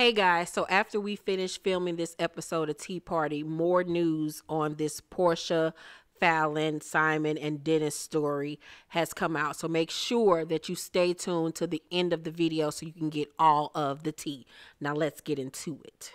Hey guys, so after we finished filming this episode of Tea Party, more news on this Porsha, Falynn, Simon, and Dennis story has come out. So make sure that you stay tuned to the end of the video so you can get all of the tea. Now let's get into it.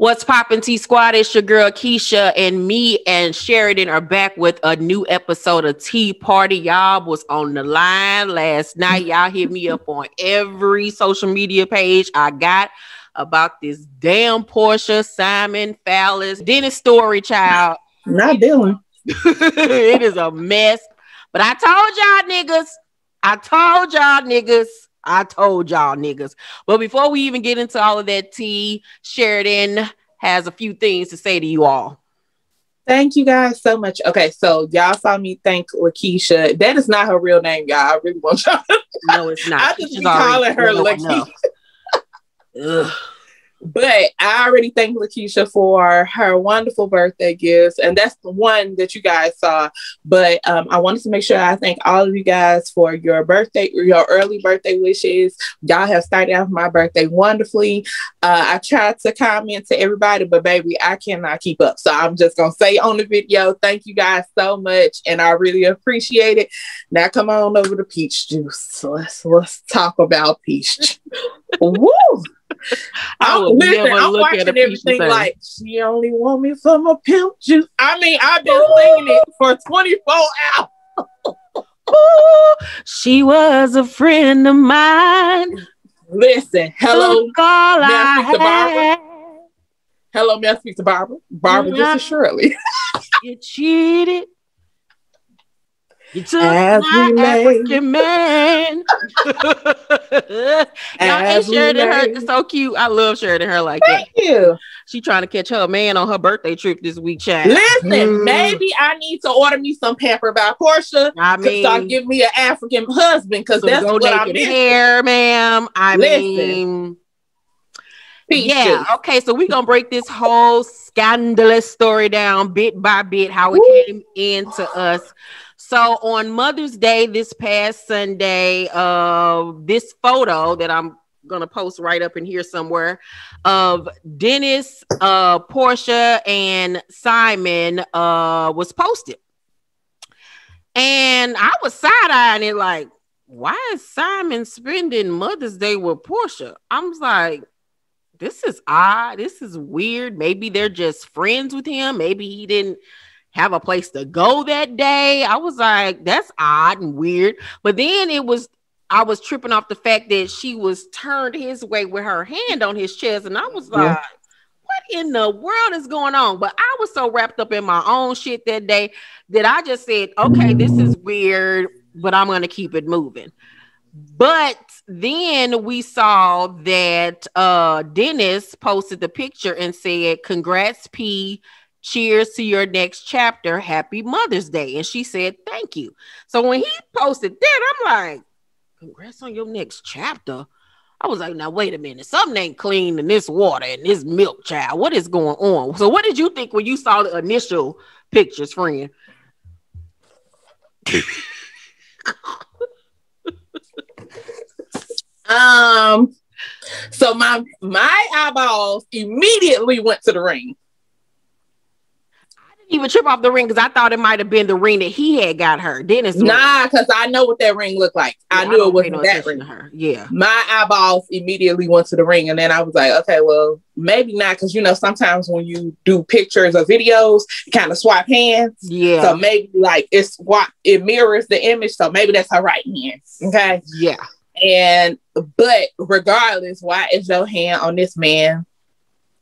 What's poppin', T-Squad? It's your girl Keisha, and me and Sheridan are back with a new episode of Tea Party. Y'all was on the line last night. Y'all hit me up on every social media page I got about this damn Porsha, Simon, Fallis, Dennis story, child. Not doing. It is a mess. But I told y'all niggas. But before we even get into all of that tea, Sheridan has a few things to say to you all. Thank you guys so much. Okay, so y'all saw me thank Lakeisha. That is not her real name, y'all. I really want y'all to know. No, it's not. I just be calling her Lakeisha. But I already thank Lakeisha for her wonderful birthday gifts. And that's the one that you guys saw. But I wanted to make sure I thank all of you guys for your birthday, your early birthday wishes. Y'all have started out my birthday wonderfully. I tried to comment to everybody, but baby, I cannot keep up. So I'm just going to say on the video, thank you guys so much. And I really appreciate it. Now come on over to Peach Juice. Let's talk about Peach. Woo! I'm watching everything like she only want me for my pimp juice. I mean, I've been singing it for 24 hours. Ooh, she was a friend of mine. Listen, hello, may I speak to Barbara? Barbara, this is Shirley. You cheated. You took my African man. Y'all ain't Sheridan her. It's so cute. I love Sheridan her like that. Thank you. She trying to catch her man on her birthday trip this week, child. Listen, maybe I need to order me some Pamper by Porsha. I mean, so give me an African husband because that's what I'm here, ma'am. I mean. Yeah, okay, so we're going to break this whole scandalous story down bit by bit, how it came into us. So on Mother's Day this past Sunday, this photo that I'm going to post right up in here somewhere of Dennis, Porsha, and Simon was posted. And I was side-eyeing it like, why is Simon spending Mother's Day with Porsha? I was like, this is odd. This is weird. Maybe they're just friends with him. Maybe he didn't have a place to go that day. I was like, that's odd and weird. But then I was tripping off the fact that she was turned his way with her hand on his chest. And I was like, what in the world is going on? But I was so wrapped up in my own shit that day that I just said, okay, this is weird, but I'm going to keep it moving. But then we saw that Dennis posted the picture and said, congrats, P. Cheers to your next chapter. Happy Mother's Day. And she said, thank you. So when he posted that, I'm like, congrats on your next chapter. I was like, now, wait a minute. Something ain't clean in this water and this milk, child. What is going on? So what did you think when you saw the initial pictures, friend? So my eyeballs immediately went to the ring. I didn't even trip off the ring because I thought it might have been the ring that he had got her. Dennis, nah, because I know what that ring looked like. Yeah, I knew it wasn't that ring. Her. Yeah, my eyeballs immediately went to the ring, and then I was like, okay, well, maybe not, because you know sometimes when you do pictures or videos, you kind of swap hands. Yeah, so maybe like it mirrors the image, so maybe that's her right hand. Okay, yeah. But regardless, why is your hand on this man's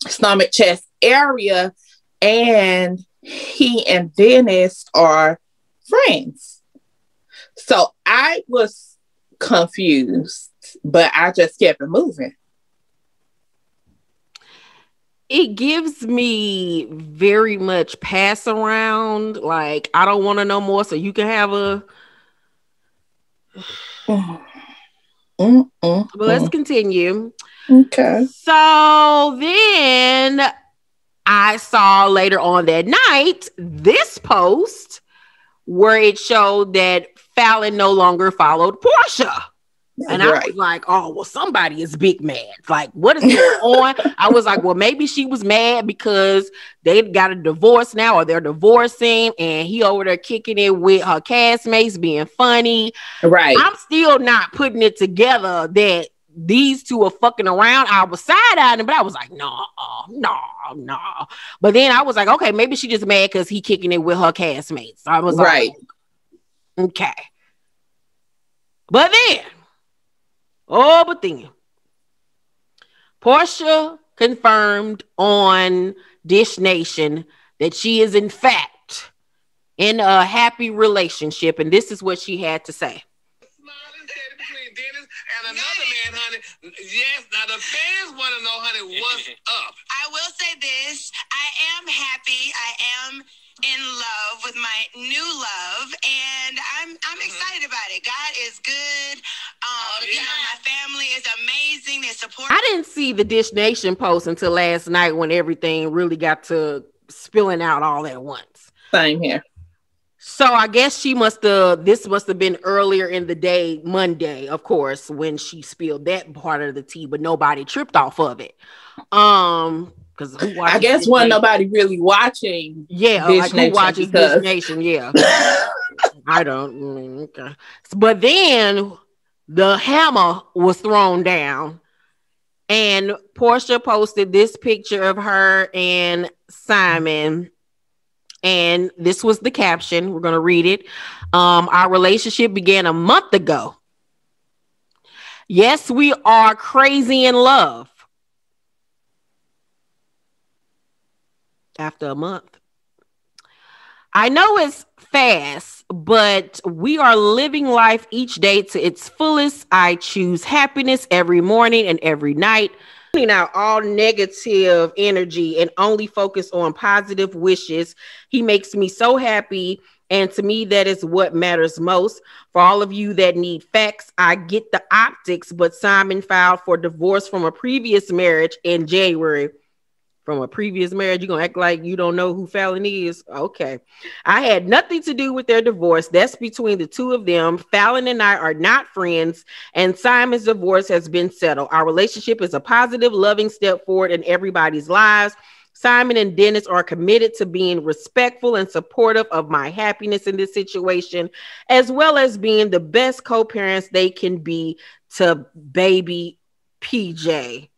stomach, chest area? And he and Dennis are friends. So I was confused, but I just kept it moving. It gives me very much pass around. Like, I don't want to know more, so you can have a... But let's continue. Okay. So then I saw later on that night this post where it showed that Fallon no longer followed Porsha. And right. I was like, oh, well, somebody is big mad. Like, what is going on? I was like, well, maybe she was mad because they got a divorce now, or they're divorcing, and he over there kicking it with her castmates, being funny. Right. I'm still not putting it together that these two are fucking around. I was side-eyeing, but I was like, no. But then I was like, okay, maybe she just mad because he kicking it with her castmates. I was right. Like, okay. But then... Oh, but then Porsha confirmed on Dish Nation that she is in fact in a happy relationship, and this is what she had to say. Smiling said between Dennis and another man, honey. Yes, now the fans want to know, honey, what's up. I will say this: I am happy. I am in love with my new love, and I'm excited about it. God is good. You know, my family is amazing. They support. I didn't see the Dish Nation post until last night when everything really got to spilling out all at once. Same here. So I guess she must have, this must have been earlier in the day, Monday, of course, when she spilled that part of the tea, but nobody tripped off of it. Because I guess wasn't nobody really watching. Yeah, Dish like Nation, who watches Dish Nation? Yeah, I don't. Okay. But then the hammer was thrown down, and Porsha posted this picture of her and Simon, and this was the caption. We're gonna read it. Our relationship began a month ago. Yes, we are crazy in love. After a month. I know it's fast, but we are living life each day to its fullest. I choose happiness every morning and every night. Cleaning out all negative energy and only focus on positive wishes. He makes me so happy. And to me, that is what matters most. For all of you that need facts, I get the optics, but Simon filed for divorce from a previous marriage in January. From a previous marriage, you're going to act like you don't know who Fallon is? Okay. I had nothing to do with their divorce. That's between the two of them. Fallon and I are not friends, and Simon's divorce has been settled. Our relationship is a positive, loving step forward in everybody's lives. Simon and Dennis are committed to being respectful and supportive of my happiness in this situation, as well as being the best co-parents they can be to baby PJ.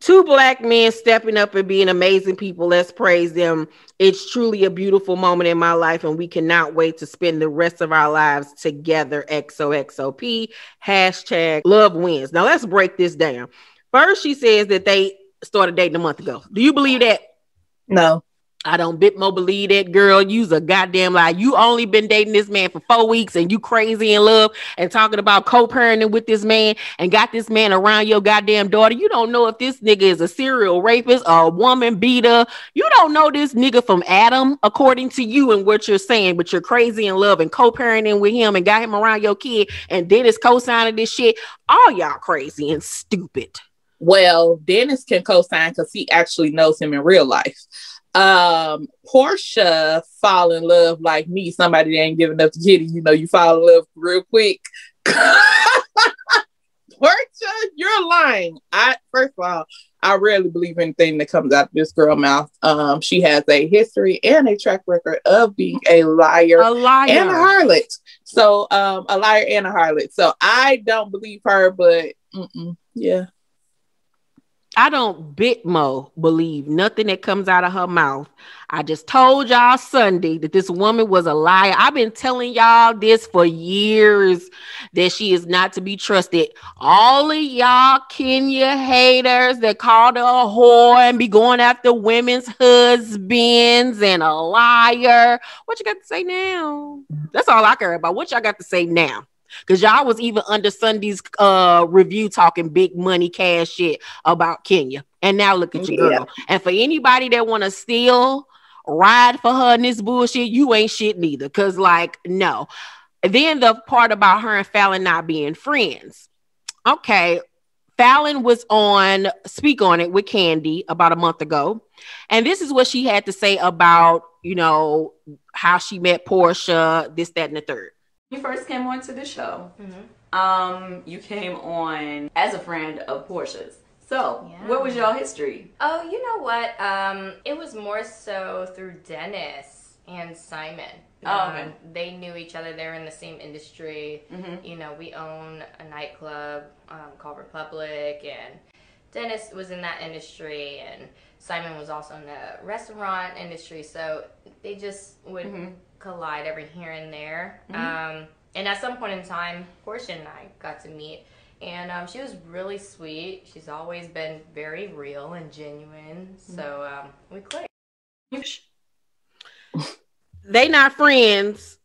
Two black men stepping up and being amazing people. Let's praise them. It's truly a beautiful moment in my life, and we cannot wait to spend the rest of our lives together. XOXOP. Hashtag love wins. Now let's break this down. First, she says that they started dating a month ago. Do you believe that? No. I don't Bitmo believe that, girl. You's a goddamn lie. You only been dating this man for 4 weeks, and you crazy in love and talking about co-parenting with this man and got this man around your goddamn daughter. You don't know if this nigga is a serial rapist or a woman beater. You don't know this nigga from Adam, according to you and what you're saying, but you're crazy in love and co-parenting with him and got him around your kid, and Dennis co-signing this shit. All y'all crazy and stupid. Well, Dennis can co-sign because he actually knows him in real life. Porsha fall in love like me, somebody that ain't giving up the kitty. You know, you fall in love real quick. Porsha, you're lying. First of all, I rarely believe anything that comes out of this girl's mouth. She has a history and a track record of being a liar and a harlot. So, a liar and a harlot. So I don't believe her, but yeah. I don't Bitmo believe nothing that comes out of her mouth. I just told y'all Sunday that this woman was a liar. I've been telling y'all this for years, that she is not to be trusted. All of y'all Kenya haters that called her a whore and be going after women's husbands and a liar. What you got to say now? That's all I care about. What y'all got to say now? Because y'all was even under Sunday's review talking big money cash shit about Kenya. And now look at your girl. And for anybody that want to steal, ride for her in this bullshit, you ain't shit neither. Because, like, no. Then the part about her and Fallon not being friends. Okay, Fallon was on Speak On It with Kandi about a month ago. And this is what she had to say about, you know, how she met Porsha, this, that, and the third. You first came on to the show. Mm-hmm. You came on as a friend of Portia's. So, yeah. What was your history? Oh, you know what? It was more so through Dennis and Simon. Oh, okay. They knew each other. They're in the same industry. Mm-hmm. You know, we own a nightclub called Republic, and Dennis was in that industry, and Simon was also in the restaurant industry. So they just would. Mm-hmm. Collide every here and there. Mm-hmm. And at some point in time, Porsha and I got to meet, and she was really sweet. She's always been very real and genuine. Mm-hmm. So we clicked. They not friends,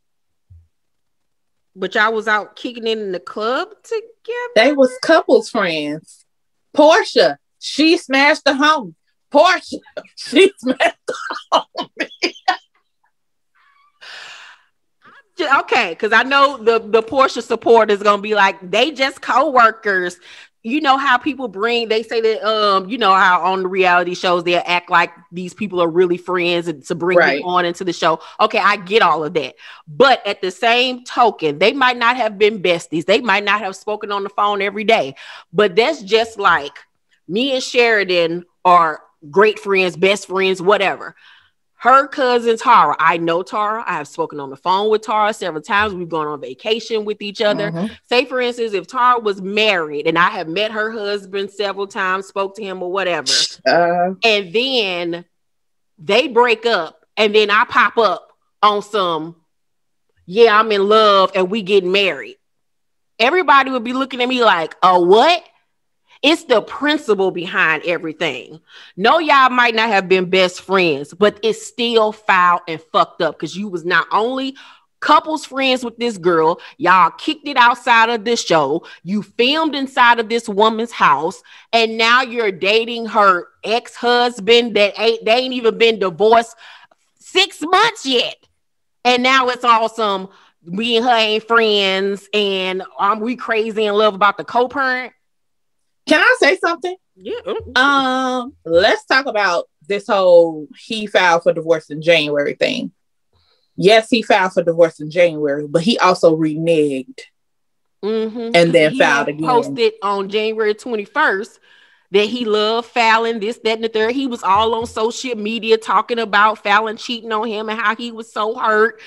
but y'all was out kicking it in the club together? They was couples friends. Porsha, she smashed the homie. Porsha, she smashed the homie. Okay, because I know the Porsha support is gonna be like, they just co-workers. You know how people bring, they say that you know how on the reality shows they'll act like these people are really friends and to bring them on into the show. Okay, I get all of that, but at the same token, they might not have been besties, they might not have spoken on the phone every day, but that's just like me and Sheridan are great friends, best friends, whatever. Her cousin, Tara. I know Tara. I have spoken on the phone with Tara several times. We've gone on vacation with each other. Mm-hmm. Say, for instance, if Tara was married and I have met her husband several times, spoke to him or whatever, and then they break up and then I pop up on some, yeah, I'm in love and we get married. Everybody would be looking at me like, oh, what? It's the principle behind everything. No, y'all might not have been best friends, but it's still foul and fucked up because you was not only couples friends with this girl, y'all kicked it outside of this show, you filmed inside of this woman's house, and now you're dating her ex-husband that ain't even been divorced 6 months yet. And now it's all some, we and her ain't friends, and we crazy in love about the co-parent. Can I say something? Yeah. Let's talk about this whole he filed for divorce in January thing. Yes, he filed for divorce in January, but he also reneged and then filed again. He posted on January 21st that he loved Fallon, this, that, and the third. He was all on social media talking about Fallon cheating on him and how he was so hurt.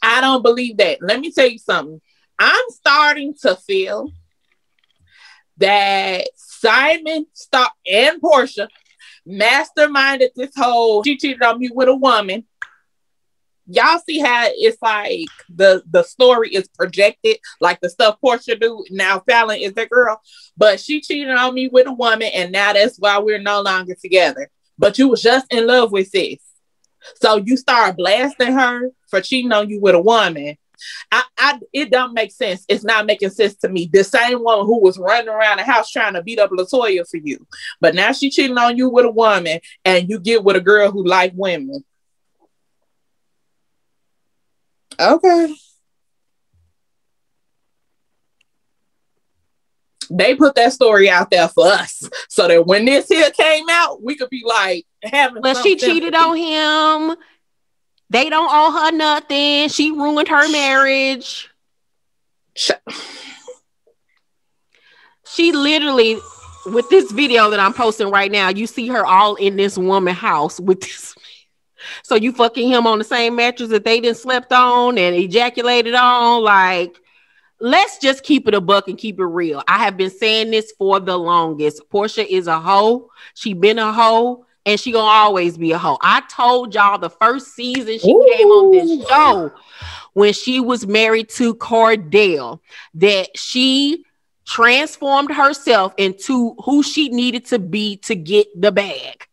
I don't believe that. Let me tell you something. I'm starting to feel that Simon and Porsha masterminded this whole she cheated on me with a woman. Y'all see how it's like the story is projected, like the stuff Porsha do. Now Fallon is that girl, but she cheated on me with a woman, and now that's why we're no longer together. But you was just in love with sis. So you start blasting her for cheating on you with a woman. It don't make sense. It's not making sense to me. The same woman who was running around the house trying to beat up Latoya for you, but now she cheating on you with a woman, and you get with a girl who like women. Okay. They put that story out there for us so that when this here came out, we could be like, having but she cheated on him. They don't owe her nothing. She ruined her marriage. She literally, with this video that I'm posting right now, you see her all in this woman's house with this. So you fucking him on the same mattress that they done slept on and ejaculated on. Like, let's just keep it a buck and keep it real. I have been saying this for the longest. Porsha is a hoe. She been a hoe. And she gonna always be a hoe. I told y'all the first season she came on this show when she was married to Cordell that she transformed herself into who she needed to be to get the bag.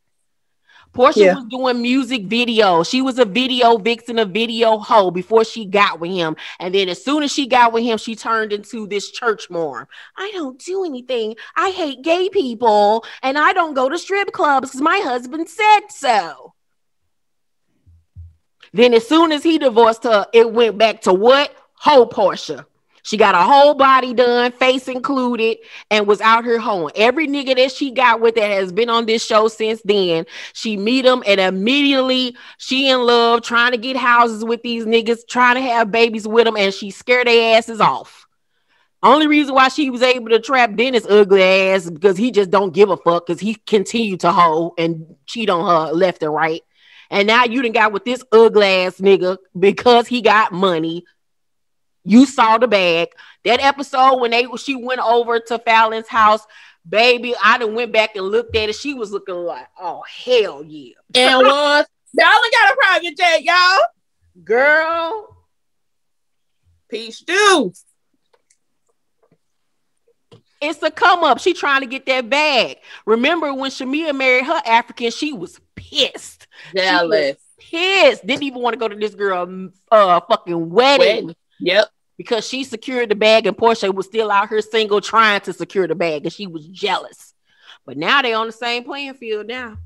Porsha was doing music videos. She was a video vixen, a video hoe before she got with him. And then as soon as she got with him, she turned into this church morm. I don't do anything. I hate gay people. And I don't go to strip clubs because my husband said so. Then as soon as he divorced her, it went back to what? Hoe Porsha. She got her whole body done, face included, and was out here hoeing. Every nigga that she got with that has been on this show since then, she meet them and immediately she in love, trying to get houses with these niggas, trying to have babies with them, and she scared their asses off. Only reason why she was able to trap Dennis' ugly ass because he just don't give a fuck because he continued to hoe and cheat on her left and right. And now you done got with this ugly ass nigga because he got money. You saw the bag. That episode when she went over to Fallon's house, baby, I done went back and looked at it. She was looking like, oh, hell yeah. And was. Y'all got a private jet, y'all. Girl. Peach Juice. It's a come up. She trying to get that bag. Remember when Shamia married her African, she was pissed. Jealous. She was pissed. Didn't even want to go to this girl's fucking wedding. Yep. Because she secured the bag and Porsha was still out here single trying to secure the bag and she was jealous. But now they're on the same playing field now.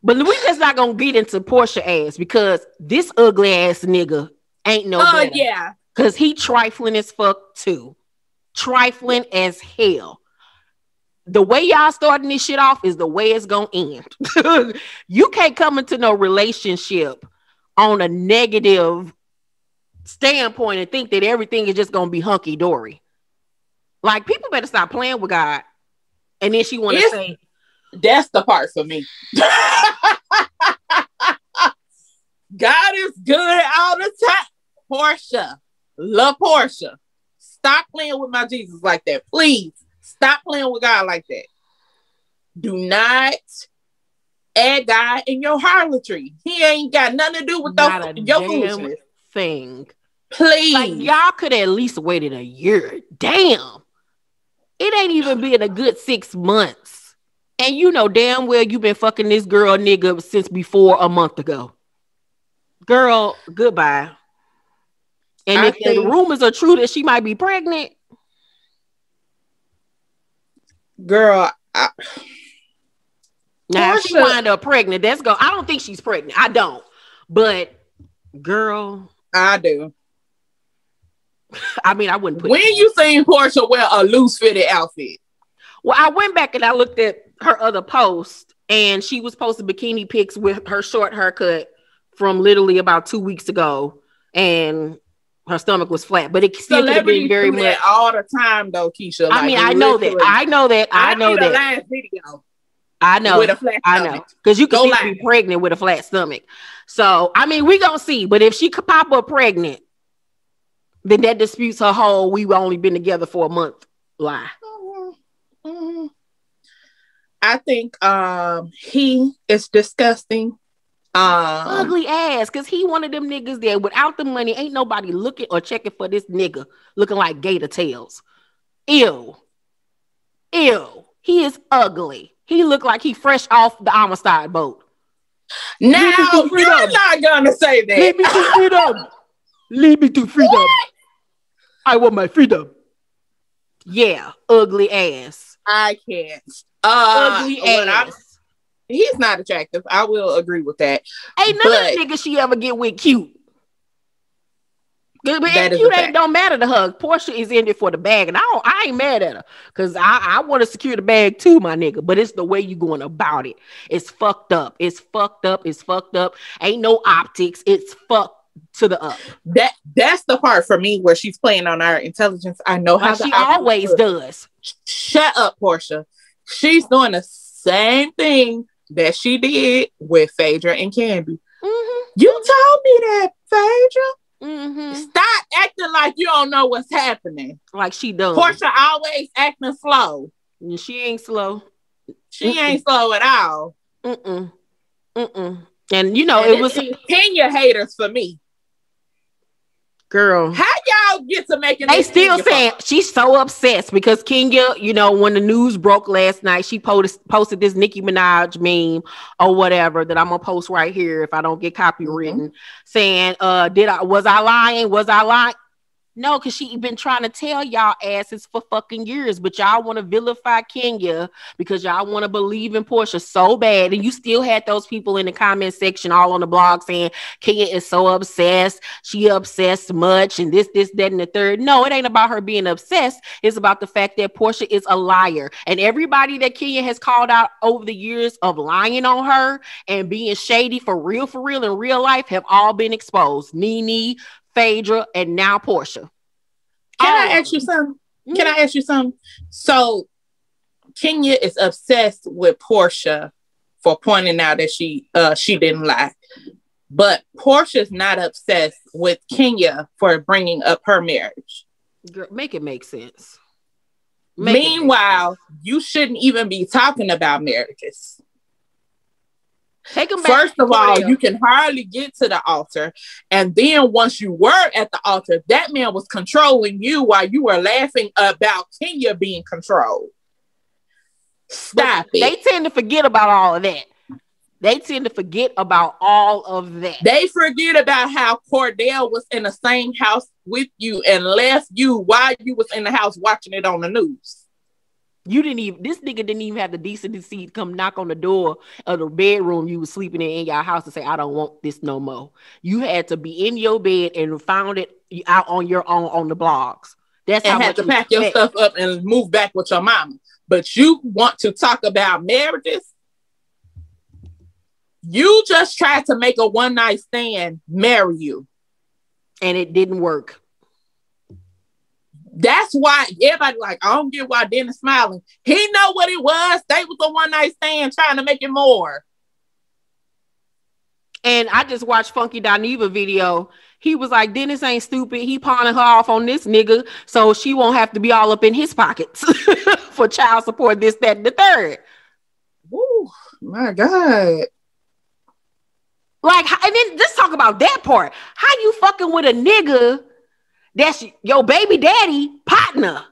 But we just not going to get into Porsha ass because this ugly ass nigga ain't no better. Yeah. Because he trifling as fuck too. Trifling as hell. The way y'all starting this shit off is the way it's going to end. You can't come into no relationship on a negative standpoint and think that everything is just going to be hunky-dory. Like, people better stop playing with God. And then she want to say... That's the part for me. God is good all the time. Porsha. Love Porsha. Stop playing with my Jesus like that. Please. Stop playing with God like that. Do not... add God in your harlotry. He ain't got nothing to do with your thing. Please. Like, y'all could have at least waited a year. Damn. It ain't even been a good 6 months. And you know damn well you've been fucking this girl nigga since before a month ago. Girl, goodbye. And if the rumors are true that she might be pregnant. Girl, Now, if she wind up pregnant, that's go. I don't think she's pregnant. I don't. But, girl. I do. I mean, I wouldn't put when you seen Porsha wear a loose-fitted outfit? Well, I went back and I looked at her other post, and she was posting bikini pics with her short haircut from literally about 2 weeks ago, and her stomach was flat. But it still could have been very much. All the time, though, Keisha. I mean, I know that. Last video. I know, because you can be pregnant with a flat stomach. So, I mean, we gonna see. But if she could pop up pregnant, then that disputes her whole "we've only been together for a month" lie. Mm-hmm. I think he is disgusting, ugly ass. Because he one of them niggas that without the money, ain't nobody looking or checking for this nigga looking like gator tails. Ew. He is ugly. He looked like he fresh off the Amistad boat. Now, you're not gonna say that. Lead me to freedom. Lead me to freedom. What? I want my freedom. Yeah, ugly ass. I can't. Ugly ass. He's not attractive. I will agree with that. Ain't none of the niggas she ever get with cute. But cute don't matter to her. Porsha is in it for the bag, and I ain't mad at her because I want to secure the bag too, my nigga. But it's the way you going about it. It's fucked up. It's fucked up. It's fucked up. Ain't no optics. It's fucked to the up. That's the part for me where she's playing on our intelligence. I know how she always does. Shut up, Porsha. She's doing the same thing that she did with Phaedra and Candy. Mm-hmm. You told me that, Phaedra. Stop acting like you don't know what's happening. Like she does. Porsha always acting slow. She ain't slow. She ain't slow at all. And you know, and it was Kenya haters for me. Girl, how y'all get to making? They still saying she's so obsessed because Kenya, you know, when the news broke last night, she posted this Nicki Minaj meme or whatever that I'm gonna post right here if I don't get copywritten, saying, "Was I lying? No, because she been trying to tell y'all asses for fucking years, but y'all want to vilify Kenya because y'all want to believe in Porsha so bad. And you still had those people in the comment section all on the blog saying Kenya is so obsessed. She obsessed much and this, that, and the third. No, it ain't about her being obsessed. It's about the fact that Porsha is a liar. And everybody that Kenya has called out over the years of lying on her and being shady for real in real life have all been exposed. Nene, Phaedra, and now Porsha. Can I ask you something? Can I ask you something? So Kenya is obsessed with Porsha for pointing out that she didn't lie. But Portia's not obsessed with Kenya for bringing up her marriage. Girl, make it make sense. Meanwhile, you shouldn't even be talking about marriages. Take them back. First of all, you can hardly get to the altar. And then once you were at the altar, that man was controlling you while you were laughing about Kenya being controlled. Stop it. They tend to forget about all of that. They tend to forget about all of that. They forget about how Cordell was in the same house with you and left you while you was in the house watching it on the news. You didn't even, this nigga didn't even have the decency to come knock on the door of the bedroom you was sleeping in your house and say, I don't want this no more. You had to be in your bed and found it out on your own on the blogs. That's how you had to pack your stuff up and move back with your mama. But you want to talk about marriages? You just tried to make a one-night stand marry you. And it didn't work. That's why everybody like, I don't get why Dennis smiling. He know what it was. They was a one-night stand trying to make it more. And I just watched Funky Dineva video. He was like, Dennis ain't stupid. He pawning her off on this nigga so she won't have to be all up in his pockets for child support, this, that, and the third. Woo, my God. Like, and then let's talk about that part. How you fucking with a nigga that's your baby daddy partner.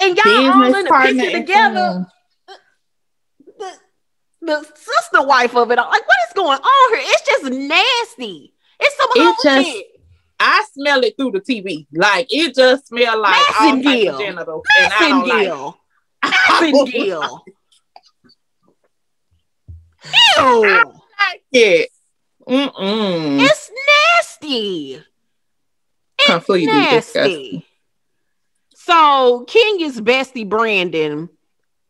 And y'all all in a picture together. The sister wife of it all. Like, what is going on here? It's just nasty. It's some whole shit. I smell it through the TV. Like, it just smells like all types of genitals. Massengale. Ew. I like it. It's nasty. It's completely disgusting. So Kenya's bestie Brandon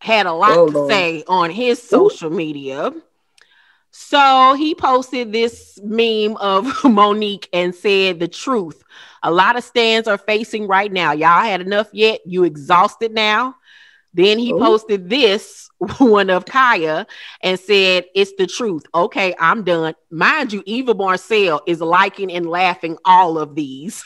had a lot to say on his social media. So he posted this meme of Monique and said the truth. A lot of stands are facing right now. Y'all had enough yet? You exhausted now? Then he posted this one of Kaya and said, it's the truth. Okay, I'm done. Mind you, Eva Marcille is liking and laughing all of these.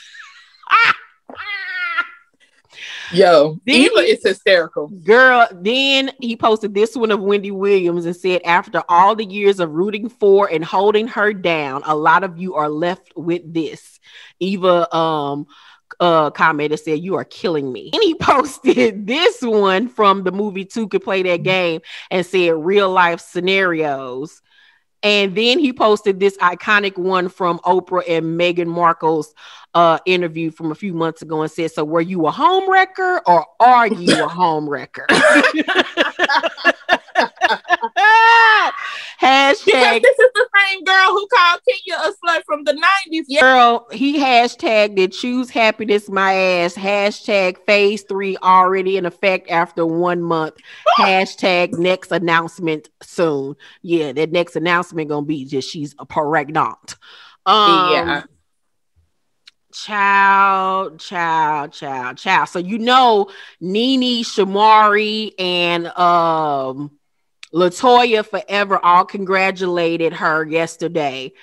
Yo, then Eva is hysterical. Girl, then he posted this one of Wendy Williams and said, after all the years of rooting for and holding her down, a lot of you are left with this. Eva, commented said, you are killing me. And he posted this one from the movie Two Could Play That Game and said, real life scenarios. And then he posted this iconic one from Oprah and Meghan Markle's interview from a few months ago and said, so were you a homewrecker or are you a homewrecker? Hashtag, this is the same girl who called Kenya a slut from the 90s. Yeah. Girl, he hashtagged it, choose happiness, my ass. Hashtag phase 3 already in effect after 1 month. Hashtag next announcement soon. Yeah, that next announcement gonna be just she's a pregnant. Yeah. Child. So you know Nene, Shamari, and Latoya Forever all congratulated her yesterday.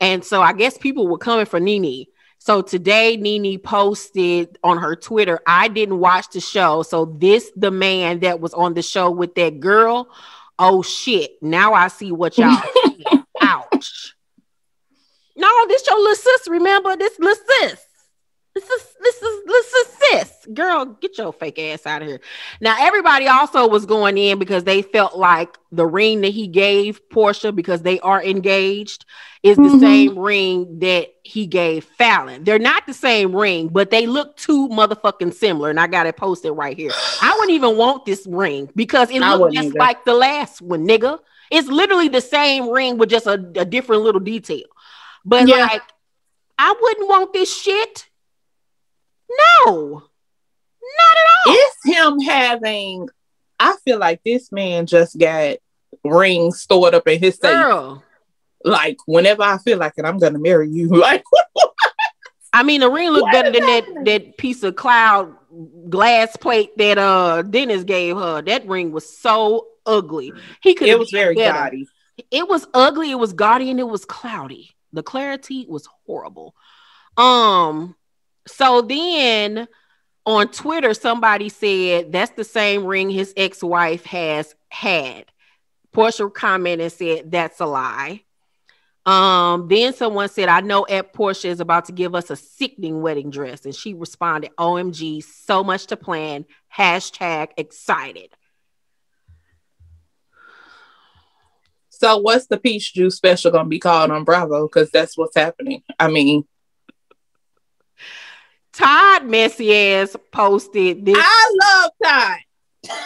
And so I guess people were coming for Nene. So today Nene posted on her Twitter, I didn't watch the show. So this the man that was on the show with that girl. Oh shit. Now I see what y'all did. Ouch. No, this your little sis. Remember this little sis. This is sis. Girl, get your fake ass out of here. Now, everybody also was going in because they felt like the ring that he gave Porsha, because they are engaged, is the same ring that he gave Fallon. They're not the same ring, but they look too motherfucking similar. And I got it posted right here. I wouldn't even want this ring because it looked just like the last one, nigga. It's literally the same ring with just a different little detail. But like, I wouldn't want this shit. No, not at all. It's him having, I feel like this man just got rings stored up in his safe. Like, whenever I feel like it, I'm going to marry you. Like, I mean, the ring looked better than that piece of cloud glass plate that Dennis gave her. That ring was so ugly. It was very gaudy. It was ugly, it was gaudy, and it was cloudy. The clarity was horrible. So then on Twitter, somebody said that's the same ring his ex-wife has had. Porsha commented and said, that's a lie. Then someone said, I know at Porsha is about to give us a sickening wedding dress. And she responded, OMG, so much to plan. #excited. So what's the Peach Juice special going to be called on Bravo? Because that's what's happening. I mean... Todd messy ass posted this. I love Todd.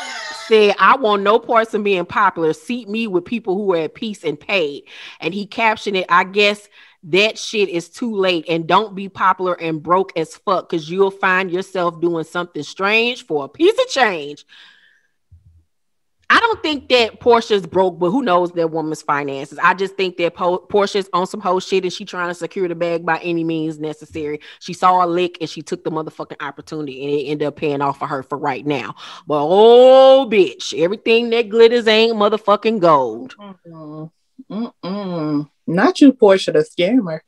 Said, I want no parts of being popular. Seat me with people who are at peace and paid. And he captioned it, I guess that shit is too late. And don't be popular and broke as fuck, because you'll find yourself doing something strange for a piece of change. I don't think that Portia's broke, but who knows that woman's finances. I just think that Portia's on some whole shit and she trying to secure the bag by any means necessary. She saw a lick and she took the motherfucking opportunity and it ended up paying off for her for right now. But oh, bitch, everything that glitters ain't motherfucking gold. Not you, Porsha, the scammer.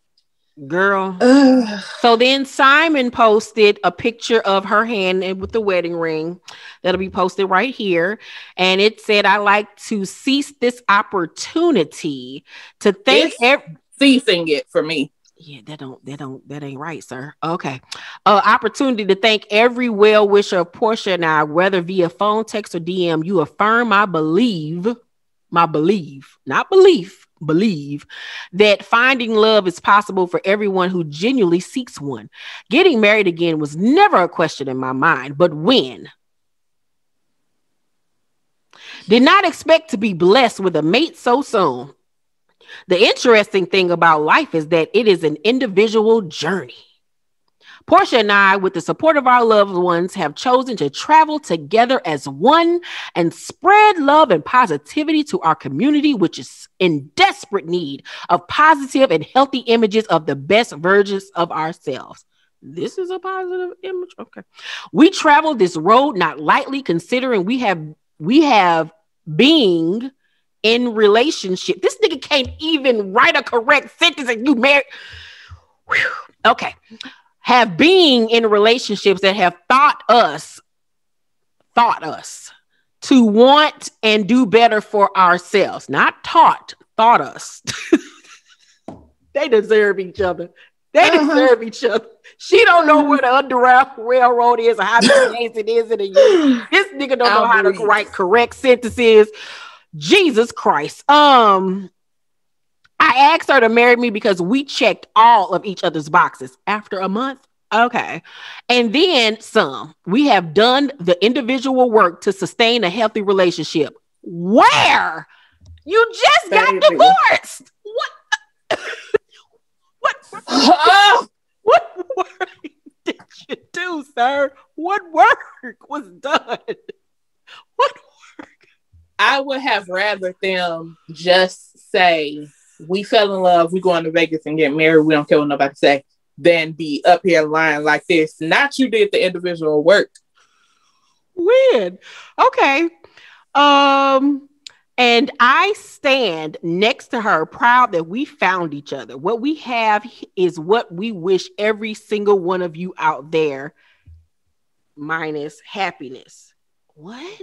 Girl. Ugh. So then Simon posted a picture of her hand with the wedding ring that'll be posted right here. And it said, I like to seize this opportunity to thank ceasing it for me. Yeah, that ain't right, sir. Okay. Opportunity to thank every well-wisher of Porsha and I, whether via phone, text, or DM. You affirm my belief that finding love is possible for everyone who genuinely seeks one. Getting married again was never a question in my mind, but when? Did not expect to be blessed with a mate so soon. The interesting thing about life is that it is an individual journey. Porsha and I, with the support of our loved ones, have chosen to travel together as one and spread love and positivity to our community, which is in desperate need of positive and healthy images of the best versions of ourselves. This is a positive image. Okay. We travel this road not lightly, considering we have being in relationship. This nigga can't even write a correct sentence and you married. Whew. Okay. Have being in relationships that have thought us to want and do better for ourselves. Not thought us. They deserve each other. They deserve each other. She don't know where the Underground Railroad is or how many days it is in a year. This nigga don't know how to write correct sentences. Jesus Christ. I asked her to marry me because we checked all of each other's boxes after a month. Okay. And then some. We have done the individual work to sustain a healthy relationship. Where? You just got divorced. What? What work did you do, sir? What work was done? What work? I would have rather them just say, we fell in love, we going to Vegas and get married, we don't care what nobody say, than be up here lying like this. Not you did the individual work. Weird. Okay. And I stand next to her, proud that we found each other. What we have is what we wish every single one of you out there, minus happiness. What?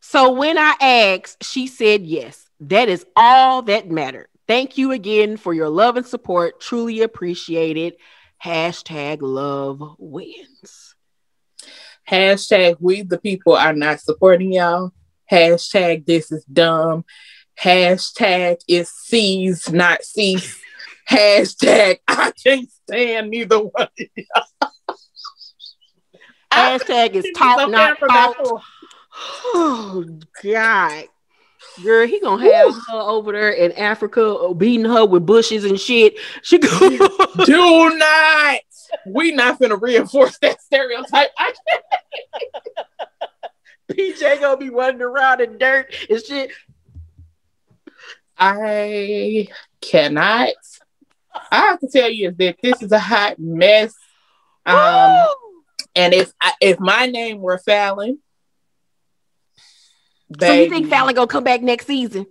So when I asked, she said yes. That is all that mattered. Thank you again for your love and support. Truly appreciate it. Hashtag love wins. Hashtag we the people are not supporting y'all. Hashtag this is dumb. Hashtag it's C's not C's. Hashtag I can't stand neither one of y'all. Hashtag it's top not fault. Oh God. Girl, he gonna have her over there in Africa beating her with bushes and shit. She go, do not. We not finna reinforce that stereotype. PJ gonna be wandering around in dirt and shit. I cannot. I have to tell you that this is a hot mess. And if my name were Fallon, baby. So you think Fallon gonna come back next season?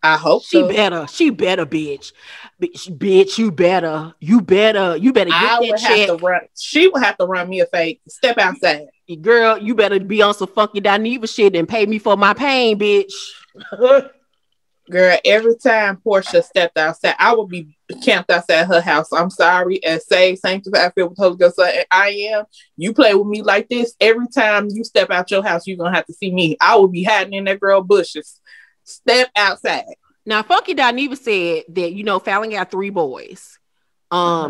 I hope so. She better, bitch. Bitch, you better get I that check. She would have to run me a fake. Step outside. Girl, you better be on some Funky Dineva shit and pay me for my pain, bitch. Girl, every time Porsha stepped outside, I would be camped outside her house. I'm sorry, as saved, sanctified, filled with Holy Ghost, I am. You play with me like this, every time you step out your house, you're gonna have to see me. I will be hiding in that girl bushes. Step outside. Now, Funky Dineva said that, you know, Fallon got 3 boys.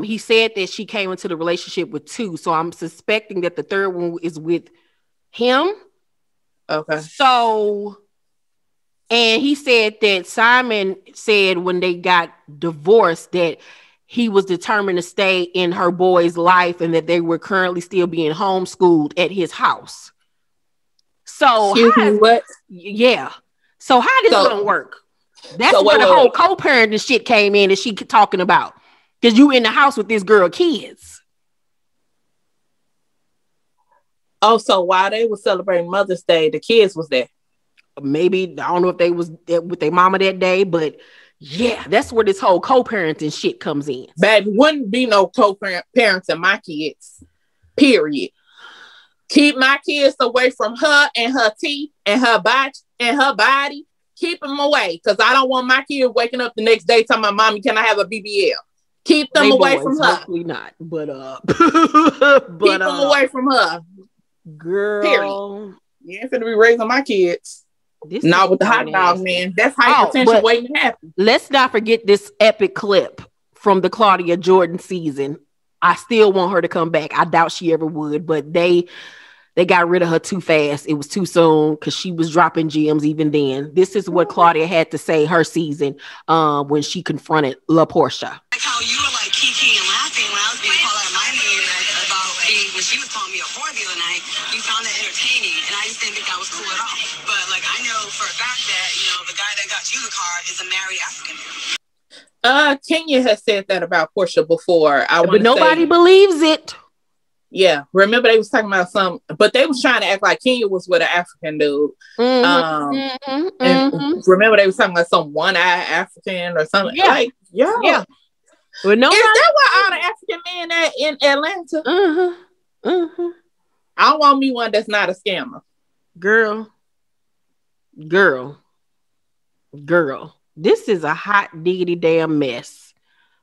He said that she came into the relationship with 2, so I'm suspecting that the 3rd one is with him. Okay. So. And he said that Simon said when they got divorced that he was determined to stay in her boy's life and that they were currently still being homeschooled at his house. So what? Yeah. So how this gonna work? That's where the whole co-parenting shit came in that she talking about. Because you in the house with this girl kids. Oh, so while they were celebrating Mother's Day, the kids was there. Maybe I don't know if they was with their mama that day, but yeah, that's where this whole co-parenting shit comes in. But wouldn't be no co-parenting my kids. Period. Keep my kids away from her and her teeth and her botch and her body. Keep them away because I don't want my kid waking up the next day telling my mommy, "Can I have a BBL?" Keep them away from her. Hopefully not, but keep them away from her, girl. Period. You ain't finna be raising my kids. This not with the hot dog, man. That's hypertension waiting to happen. Let's not forget this epic clip from the Claudia Jordan season. I still want her to come back. I doubt she ever would, but they got rid of her too fast. It was too soon because she was dropping gems even then. This is what Claudia had to say her season when she confronted La Porsha. Like how you were like kiki and laughing when I was being called out my name about being when she was calling me a whore the other night. You found that entertaining, and I just didn't think that was cool at all. But like I know for a fact that you know the guy that got you the car is a married African dude. Kenya has said that about Porsha before. But nobody believes it. Yeah, remember they was talking about some, but they was trying to act like Kenya was with an African dude. And remember they was talking about some one-eyed African or something. Yeah. Like yeah. But nobody. Is that why all the African men are in Atlanta? I want me one that's not a scammer. Girl. This is a hot diggity damn mess.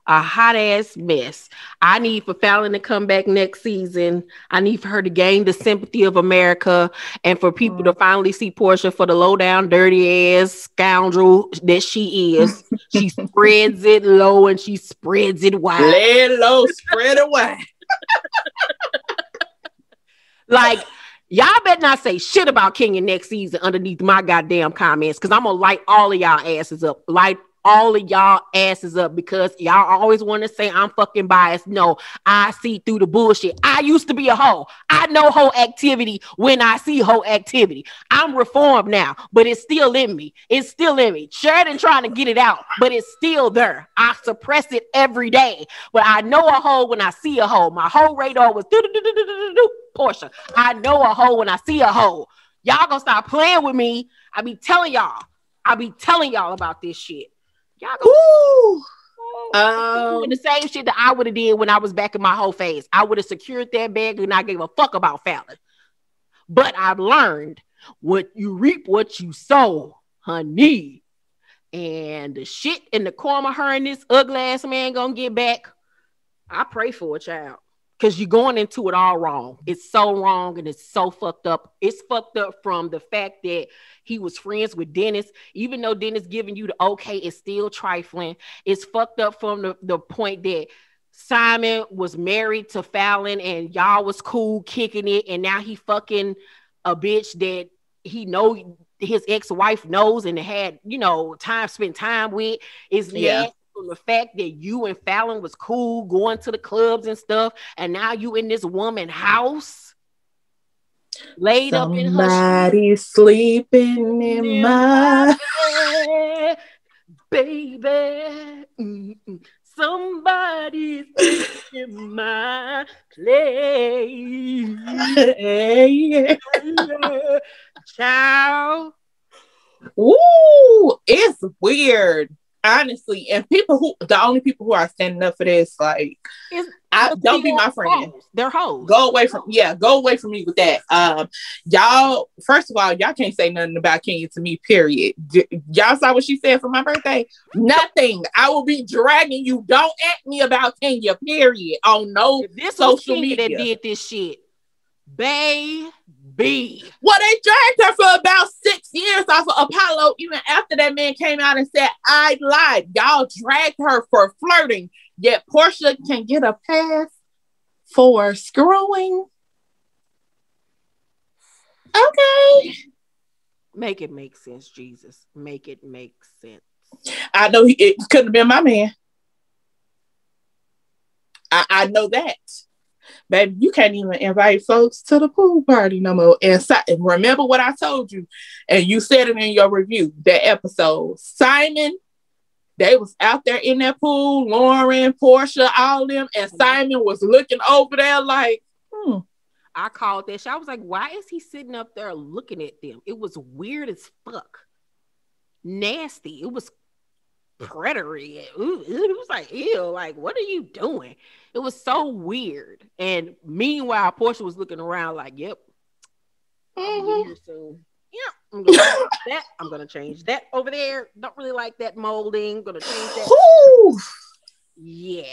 A hot ass mess. I need for Fallon to come back next season. I need for her to gain the sympathy of America and for people to finally see Porsha for the low down, dirty ass scoundrel that she is. She spreads it low and she spreads it wide. Lay it low, spread it wide. Like, y'all better not say shit about Kenya next season underneath my goddamn comments because I'm going to light all of y'all asses up. Light all of y'all asses up because y'all always want to say I'm fucking biased. No, I see through the bullshit. I used to be a hoe. I know hoe activity when I see hoe activity. I'm reformed now, but it's still in me. It's still in me. Sheridan trying to get it out, but it's still there. I suppress it every day, but I know a hoe when I see a hoe. My whole radar was do-do-do-do-do-do-do. Porsha, I know a hoe when I see a hoe. Y'all gonna stop playing with me. I be telling y'all, I be telling y'all about this shit. Y'all go doing the same shit that I would have did when I was back in my whole phase. I would have secured that bag and I gave a fuck about Fallon. But I've learned what you reap, what you sow, honey. And the shit and the karma her and this ugly ass man gonna get back, I pray for a child. Because you're going into it all wrong. It's so wrong and it's so fucked up. It's fucked up from the fact that he was friends with Dennis. Even though Dennis giving you the okay, it's still trifling. It's fucked up from the point that Simon was married to Fallon and y'all was cool kicking it. And now he fucking a bitch that he know his ex-wife knows and had, you know, spent time with. It's nasty. From the fact that you and Fallon was cool going to the clubs and stuff, and now you in this woman's house laid somebody up in her. Somebody sleeping in my bed, baby. Mm-mm. Somebody's in my place. Child. Ooh, it's weird. Honestly, and the only people who are standing up for this, like, don't be my friend. Hoes. They're hoes. Go away from me with that. Y'all, first of all, y'all can't say nothing about Kenya to me, period. Y'all saw what she said for my birthday? Nothing. I will be dragging you. Don't at me about Kenya, period. On no social media. That did this shit. Baby. Well, they dragged her for about 6 years off of Apollo, even after that man came out and said, I lied. Y'all dragged her for flirting, yet Porsha can get a pass for screwing. Okay. Make it make sense, Jesus. Make it make sense. I know it couldn't have been my man. I know that. Baby, you can't even invite folks to the pool party no more. And remember what I told you, and you said it in your review, that episode. Simon, they was out there in that pool, Lauren, Porsha, all them, and Simon was looking over there like, I called this. I was like, why is he sitting up there looking at them? It was weird as fuck. Nasty. It was predatory. It was like, ew, like, what are you doing? It was so weird. And meanwhile, Porsha was looking around like, yep, I'm gonna change that. I'm gonna change that over there. Don't really like that molding. Gonna change that. Ooh. Yeah.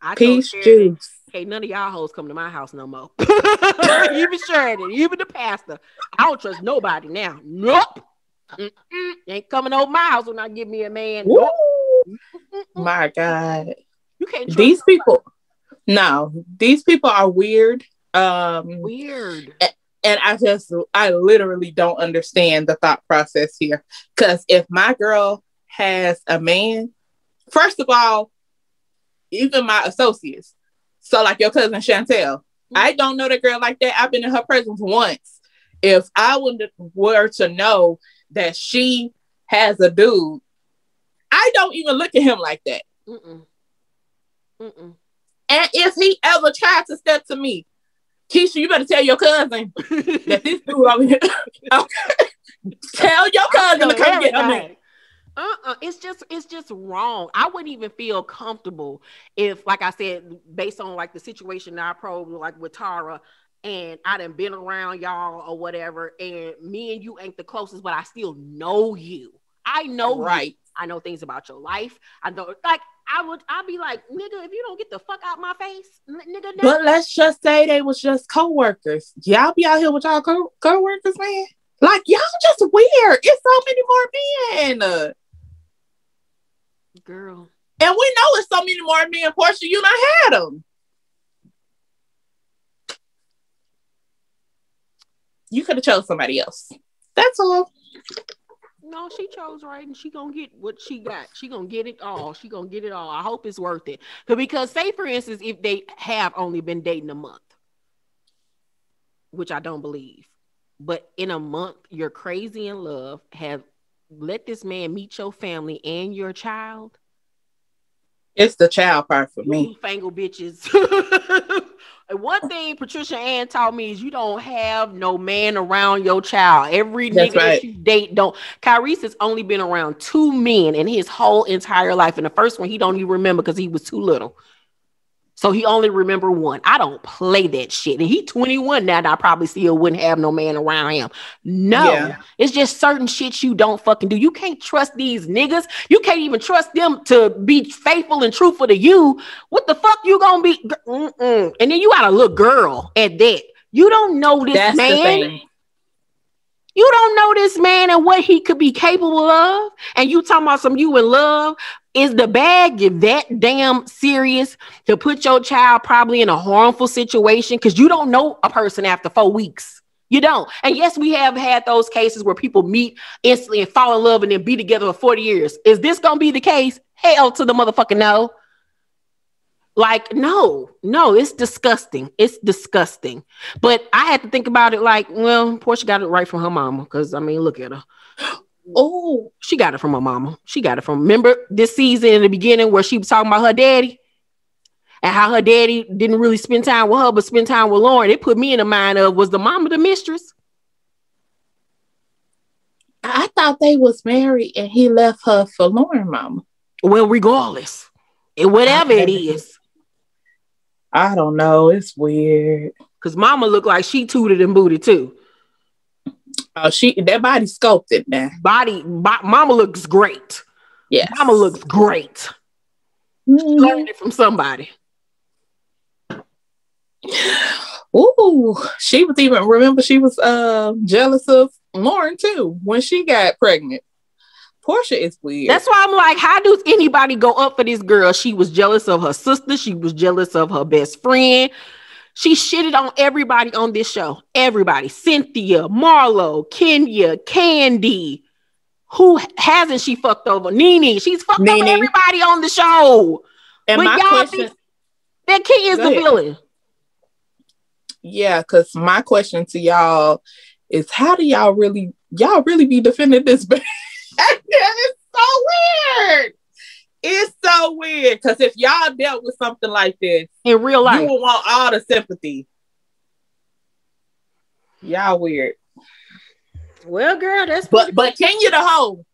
I Peach Juice. Hey, none of y'all hoes come to my house no more. Even Sheridan, even the pastor. I don't trust nobody now. Nope. Ain't coming over my house when I give me a man. Nope. My God, you can't trust these people. No, these people are weird. Weird, and I literally don't understand the thought process here. Because if my girl has a man, first of all, even my associates. So, like your cousin Chantel, I don't know that girl like that. I've been in her presence once. If I were to know that she has a dude, I don't even look at him like that. Mm-mm. Mm-mm. And if he ever tried to step to me, Keisha, you better tell your cousin that this dude over here. Tell your cousin to come get him. It's just wrong. I wouldn't even feel comfortable if, like I said, based on like the situation I probed, like with Tara, and I done been around y'all or whatever, and me and you ain't the closest, but I still know you. I know you. I know things about your life. I know, like, I'd be like, nigga, if you don't get the fuck out my face, nigga. But let's just say they was just co-workers. Y'all be out here with y'all co-workers, man. Like, y'all just weird. It's so many more men. Girl. And we know it's so many more men. Porsha, you done had them. You could have chose somebody else. That's all. No, she chose right, and she gonna get what she got. She gonna get it all. She gonna get it all. I hope it's worth it. Because say, for instance, if they have only been dating a month, which I don't believe, but in a month, you're crazy in love, have let this man meet your family and your child, It's the child part for me. Fangle bitches. One thing Patricia Ann taught me is you don't have no man around your child. Every nigga that you date don't. Kyrie has only been around 2 men in his whole entire life. And the first one he don't even remember because he was too little. So he only remember 1. I don't play that shit. And he 21 now, and I probably still wouldn't have no man around him. No, yeah. It's just certain shit you don't fucking do. You can't trust these niggas. You can't even trust them to be faithful and truthful to you. What the fuck you gonna be? Mm-mm. And then you got a little girl at that. You don't know this man. You don't know this man and what he could be capable of. And you talking about some you in love. Is the bag that damn serious to put your child probably in a harmful situation? Because you don't know a person after 4 weeks. You don't. And yes, we have had those cases where people meet instantly and fall in love and then be together for 40 years. Is this going to be the case? Hell to the motherfucking no. Like, no, it's disgusting. It's disgusting. But I had to think about it like, well, Porsha got it right from her mama because, I mean, look at her. Oh, she got it from her mama. She got it from, remember this season in the beginning where she was talking about her daddy and how her daddy didn't really spend time with her, but spend time with Lauren. It put me in the mind of, was the mama the mistress? I thought they was married and he left her for Lauren mama. Well, regardless, whatever it is. I don't know. It's weird. Because mama looked like she tooted and booted too. Oh, that body sculpted now. Mama looks great. Yes. Mama looks great. Mm-hmm. Learned it from somebody. Ooh, she was even, remember she was jealous of Lauren too when she got pregnant. Porsha is weird. That's why I'm like, how does anybody go up for this girl? She was jealous of her sister. She was jealous of her best friend. She shitted on everybody on this show. Everybody. Cynthia, Marlo, Kenya, Kandi. Who hasn't she fucked over? Nene. She's fucked over everybody on the show. And when my question... That kid is the villain. Yeah, because my question to y'all is, how do y'all really be defending this bitch? It's so weird. It's so weird because if y'all dealt with something like this in real life, you would want all the sympathy. Y'all weird. Well, girl, that's but Kenya the hoe.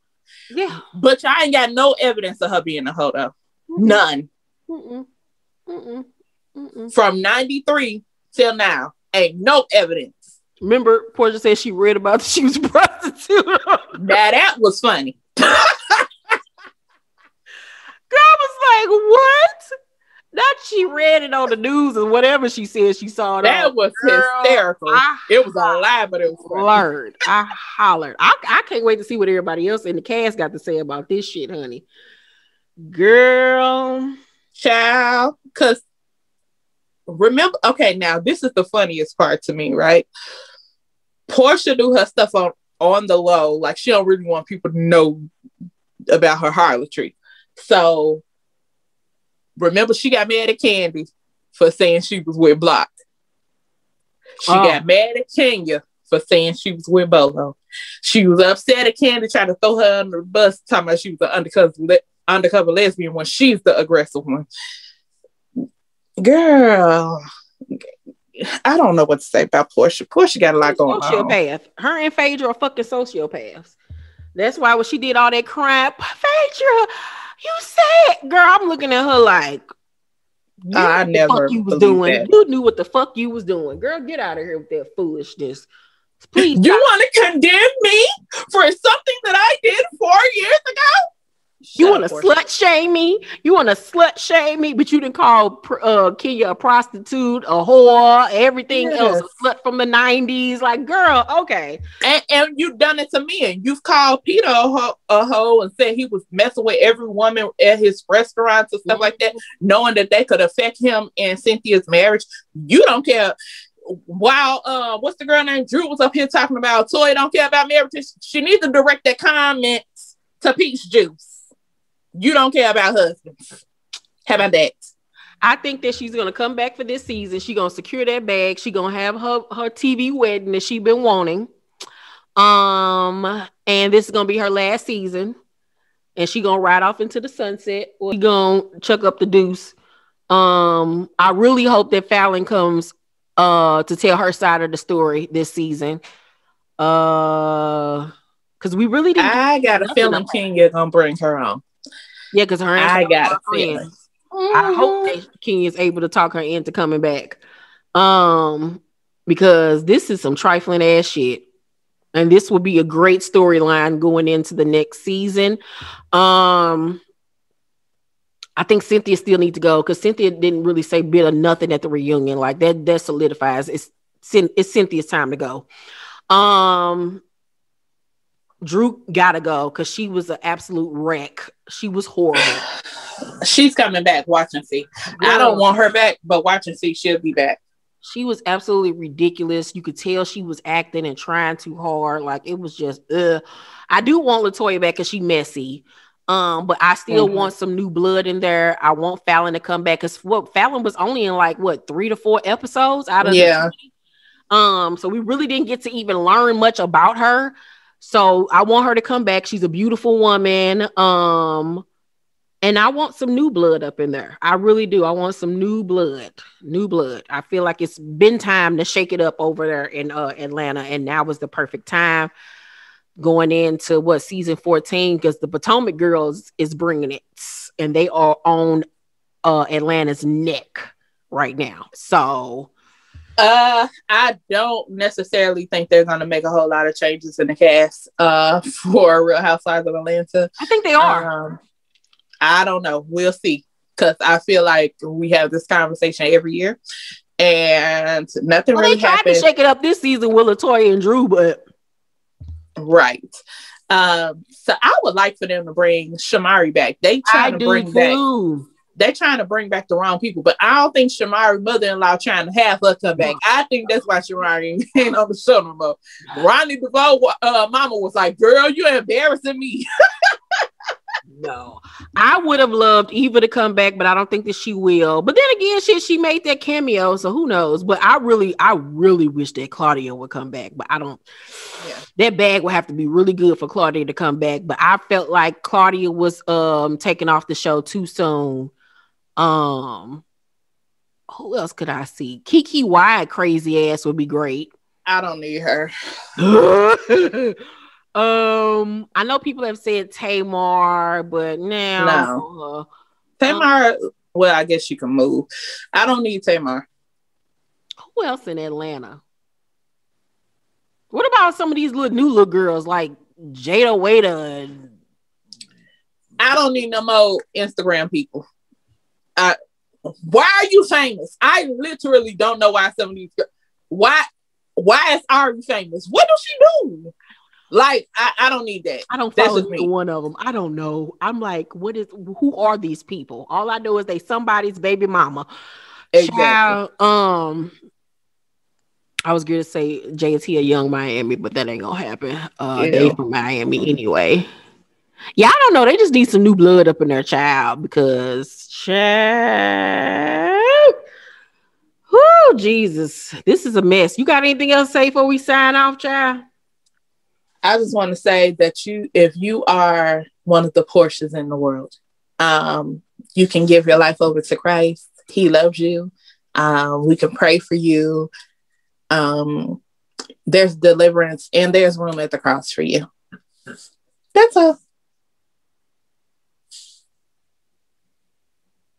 Yeah, but y'all ain't got no evidence of her being a hoe though. Mm-mm. None. Mm-mm. Mm-mm. Mm-mm. From 93 till now, ain't no evidence. Remember, Porsha said she read about she was a prostitute. That was funny. Girl was like, what? Not she read it on the news and whatever she said she saw it. That on. Was girl, hysterical. It was a lie, but it was blurred. I hollered. I can't wait to see what everybody else in the cast got to say about this shit, honey. Girl. Child. Because remember, okay, now this is the funniest part to me, right? Porsha do her stuff on the low. Like she don't really want people to know about her harlotry. So, remember, she got mad at Kandi for saying she was with Block. She got mad at Kenya for saying she was with Bolo. She was upset at Kandi trying to throw her under the bus, talking about she was an undercover lesbian when she's the aggressive one. Girl, I don't know what to say about Porsha. Porsha got a lot going on. Sociopath. Her and Phaedra are fucking sociopaths. That's why when she did all that crime, Phaedra... You said, girl, I'm looking at her like, I never knew what the fuck you was doing. You knew what the fuck you was doing. Girl, get out of here with that foolishness. Please. You want to condemn me for something that I did 4 years ago? You want to slut shame me? You want to slut shame me, but you didn't call Kenya a prostitute, a whore, everything else, a slut from the 90s. Like, girl, okay. And you've done it to me, and you've called Peter a hoe and said he was messing with every woman at his restaurants and stuff like that, knowing that they could affect him and Cynthia's marriage. You don't care. While what's the girl named Drew was up here talking about Toya don't care about marriage. She needs to direct that comment to Peach Juice. You don't care about husbands. How about that? I think that she's going to come back for this season. She's going to secure that bag. She's going to have her TV wedding that she's been wanting. And this is going to be her last season. and she gonna ride off into the sunset, or she gonna chuck up the deuce. I really hope that Falynn comes to tell her side of the story this season. Because we really didn't. I got a feeling Kenya's gonna bring her on. Yeah, because her aunt's feeling. Mm-hmm. I hope that Kenya's able to talk her into coming back. Because this is some trifling ass shit. And this will be a great storyline going into the next season. I think Cynthia still needs to go because Cynthia didn't really say bit or nothing at the reunion. Like that solidifies. It's Cynthia's time to go. Drew gotta go because she was an absolute wreck. She was horrible. She's coming back. Watch and see. I don't want her back, but watch and see. She'll be back. She was absolutely ridiculous. You could tell she was acting and trying too hard. Like it was just, I do want Latoya back because she messy. But I still want some new blood in there. I want Falynn to come back because what Falynn was only in like what 3 to 4 episodes out of the so we really didn't get to even learn much about her. So I want her to come back. She's a beautiful woman. And I want some new blood up in there. I really do. I want some new blood. New blood. I feel like it's been time to shake it up over there in Atlanta. And now was the perfect time going into what season 14, because the Potomac girls is bringing it and they are on Atlanta's neck right now. So I don't necessarily think they're going to make a whole lot of changes in the cast for Real Housewives of Atlanta. I think they are. I don't know. We'll see. Because I feel like we have this conversation every year. And nothing really happened. They tried to shake it up this season with Latoya and Drew, but... Right. So I would like for them to bring Shamari back. They're trying to bring back the wrong people, but I don't think Shamari's mother-in-law trying to have her come back. I think that's why Shamari ain't on the show no more. Ronnie DeVoe, mama was like, girl, you're embarrassing me. No, I would have loved Eva to come back, but I don't think that she will. But then again, she made that cameo, so who knows? But I really wish that Claudia would come back, but I don't. Yeah. That bag would have to be really good for Claudia to come back. But I felt like Claudia was taken off the show too soon. Who else could I see? Kiki Wyatt, crazy ass, would be great. I don't need her. I know people have said Tamar, but no. Tamar, well, I guess you can move. I don't need Tamar. Who else in Atlanta? What about some of these little girls like Jada Waiter? I don't need no more Instagram people. Why are you famous? I literally don't know why some of these girls. Why is Ari famous? What does she do? Like, I don't need that. I don't follow one of them. I don't know. I'm like, who are these people? All I know is they somebody's baby mama. Exactly. Child, I was going to say JT a Young Miami, but that ain't going to happen. They from Miami anyway. Yeah, I don't know. They just need some new blood up in their child because whoo, Jesus, this is a mess. You got anything else to say before we sign off, child? I just want to say that if you are one of the Portias in the world, you can give your life over to Christ. He loves you. We can pray for you. There's deliverance and there's room at the cross for you. That's all.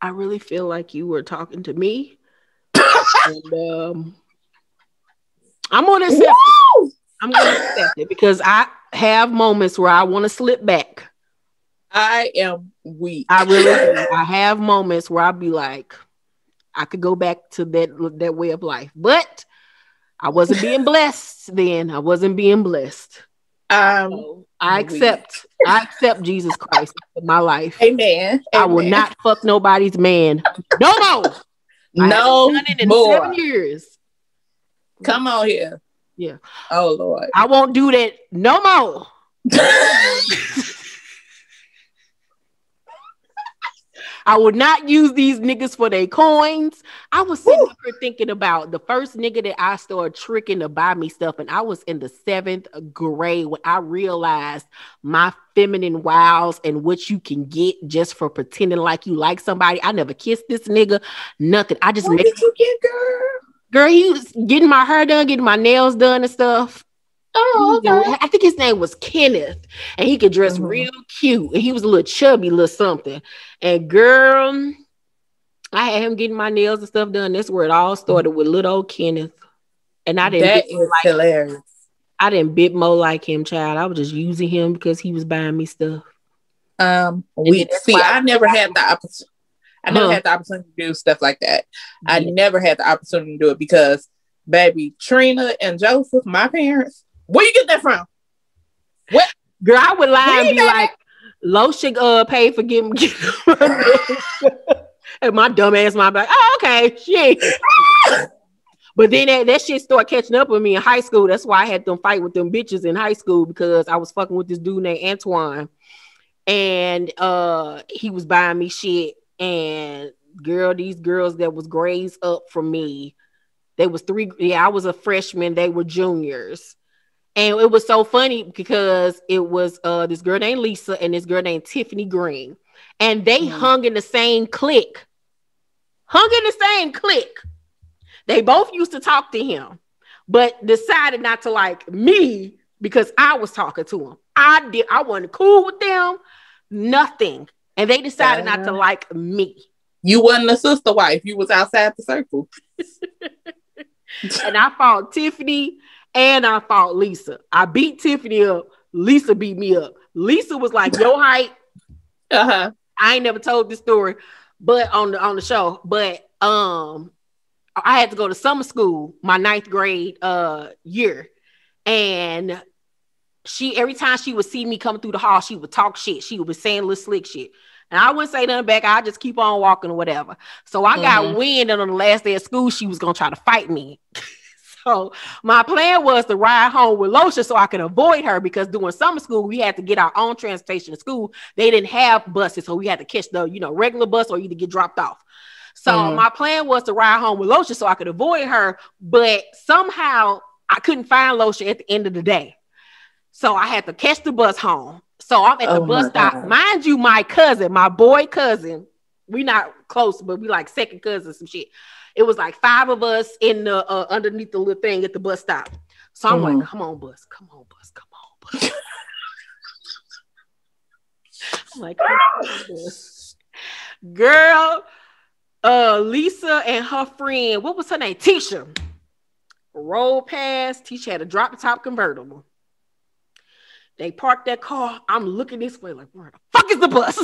I really feel like you were talking to me. And, I'm on this. I'm going to accept it because I have moments where I want to slip back. I am weak. I really do. I have moments where I'll be like, I could go back to that way of life. But I wasn't being blessed then. I wasn't being blessed. So I accept Jesus Christ in my life. Amen. I will not fuck nobody's man. No more. No, I haven't done it in more. 7 years. Come on here. Yeah. Oh Lord. I won't do that no more. I will not use these niggas for their coins. I was sitting up here thinking about the first nigga that I started tricking to buy me stuff, and I was in the 7th grade when I realized my feminine wiles and what you can get just for pretending like you like somebody. I never kissed this nigga, nothing. I just made you get, girl, he was getting my hair done, getting my nails done and stuff. Oh, okay. I think his name was Kenneth, and he could dress real cute, and he was a little chubby, little something. And girl, I had him getting my nails and stuff done. That's where it all started, with little old Kenneth. And I didn't. That is like hilarious. Him. I didn't bit more like him, child. I was just using him because he was buying me stuff. We see. I never had the opportunity. I never had the opportunity to do stuff like that. Yeah. I never had the opportunity to do it because, baby, Trina and Joseph, my parents. Where you get that from? What? Girl, I would lie and be like, Loshik paid for getting and my dumb ass mom be like, oh, okay, shit. But then that shit started catching up with me in high school. That's why I had them fight with them bitches in high school, because I was fucking with this dude named Antoine. And he was buying me shit. And girl, these girls that was grades up from me, they was three. Yeah, I was a freshman. They were juniors. And it was so funny because it was this girl named Lisa and this girl named Tiffany Green. And they hung in the same clique. They both used to talk to him, but decided not to like me because I was talking to him. I wasn't cool with them, nothing. And they decided not to like me. You wasn't a sister wife. You was outside the circle. And I fought Tiffany. And I fought Lisa. I beat Tiffany up. Lisa beat me up. Lisa was like your height. I ain't never told this story, but on the show. But I had to go to summer school my 9th grade year, and she every time she would see me coming through the hall, she would talk shit. She would be saying little slick shit. And I wouldn't say nothing back. I just keep on walking or whatever. So I got wind that on the last day of school, she was gonna try to fight me. So my plan was to ride home with Losha so I could avoid her, because during summer school, we had to get our own transportation to school. They didn't have buses, so we had to catch the regular bus or either get dropped off. So my plan was to ride home with Losha so I could avoid her, but somehow I couldn't find Losha at the end of the day. So I had to catch the bus home. So I'm at the bus stop. God. Mind you, my cousin, my boy cousin, we not close, but we like second cousins, some shit. It was like 5 of us in the underneath the little thing at the bus stop. So I'm like, come on, bus. I'm like, bus. Girl, Lisa and her friend, what was her name? Tisha. Rolled past. Tisha had a drop-top convertible. They parked that car. I'm looking this way like, where the fuck is the bus?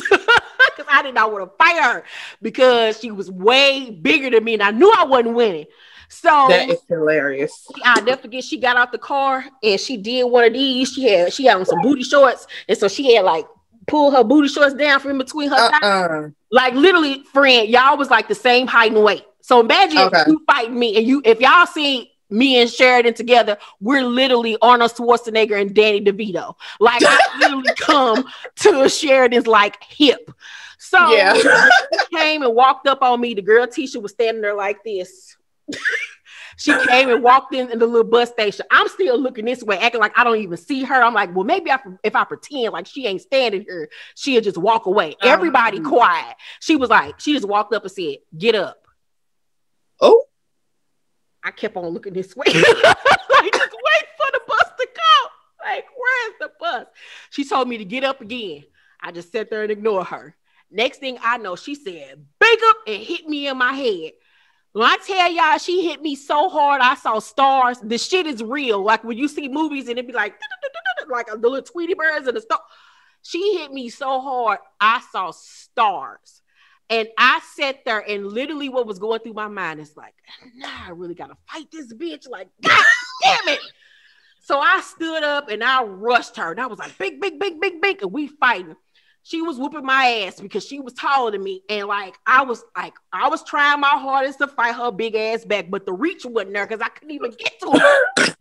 Because I did not want to fight her because she was way bigger than me and I knew I wasn't winning. So that is hilarious. I never forget, she got out the car and she did one of these. She had on some booty shorts, and so she had like pulled her booty shorts down from between her thighs. Like literally, friend, y'all was like the same height and weight. So imagine if you fight me, and if y'all see me and Sheridan together, we're literally Arnold Schwarzenegger and Danny DeVito. Like I literally come to Sheridan's like hip. So she came and walked up on me. The girl Tisha was standing there like this. She came and walked in the little bus station. I'm still looking this way, acting like I don't even see her. I'm like, well, maybe if I pretend like she ain't standing here, she'll just walk away. Everybody quiet. She just walked up and said, get up. Oh. I kept on looking this way. Like, just wait for the bus to come. Like, where's the bus? She told me to get up again. I just sat there and ignored her. Next thing I know, she said, big up, and hit me in my head. When I tell y'all, she hit me so hard, I saw stars. The shit is real. Like, when you see movies and it be like the little Tweety Birds and the star. She hit me so hard, I saw stars. And I sat there, and literally what was going through my mind is like, nah, I really got to fight this bitch. Like, God damn it. So I stood up and I rushed her. And I was like, big, big, big, big, big. And we fighting. She was whooping my ass because she was taller than me. And I was trying my hardest to fight her big ass back, but the reach wasn't there because I couldn't even get to her.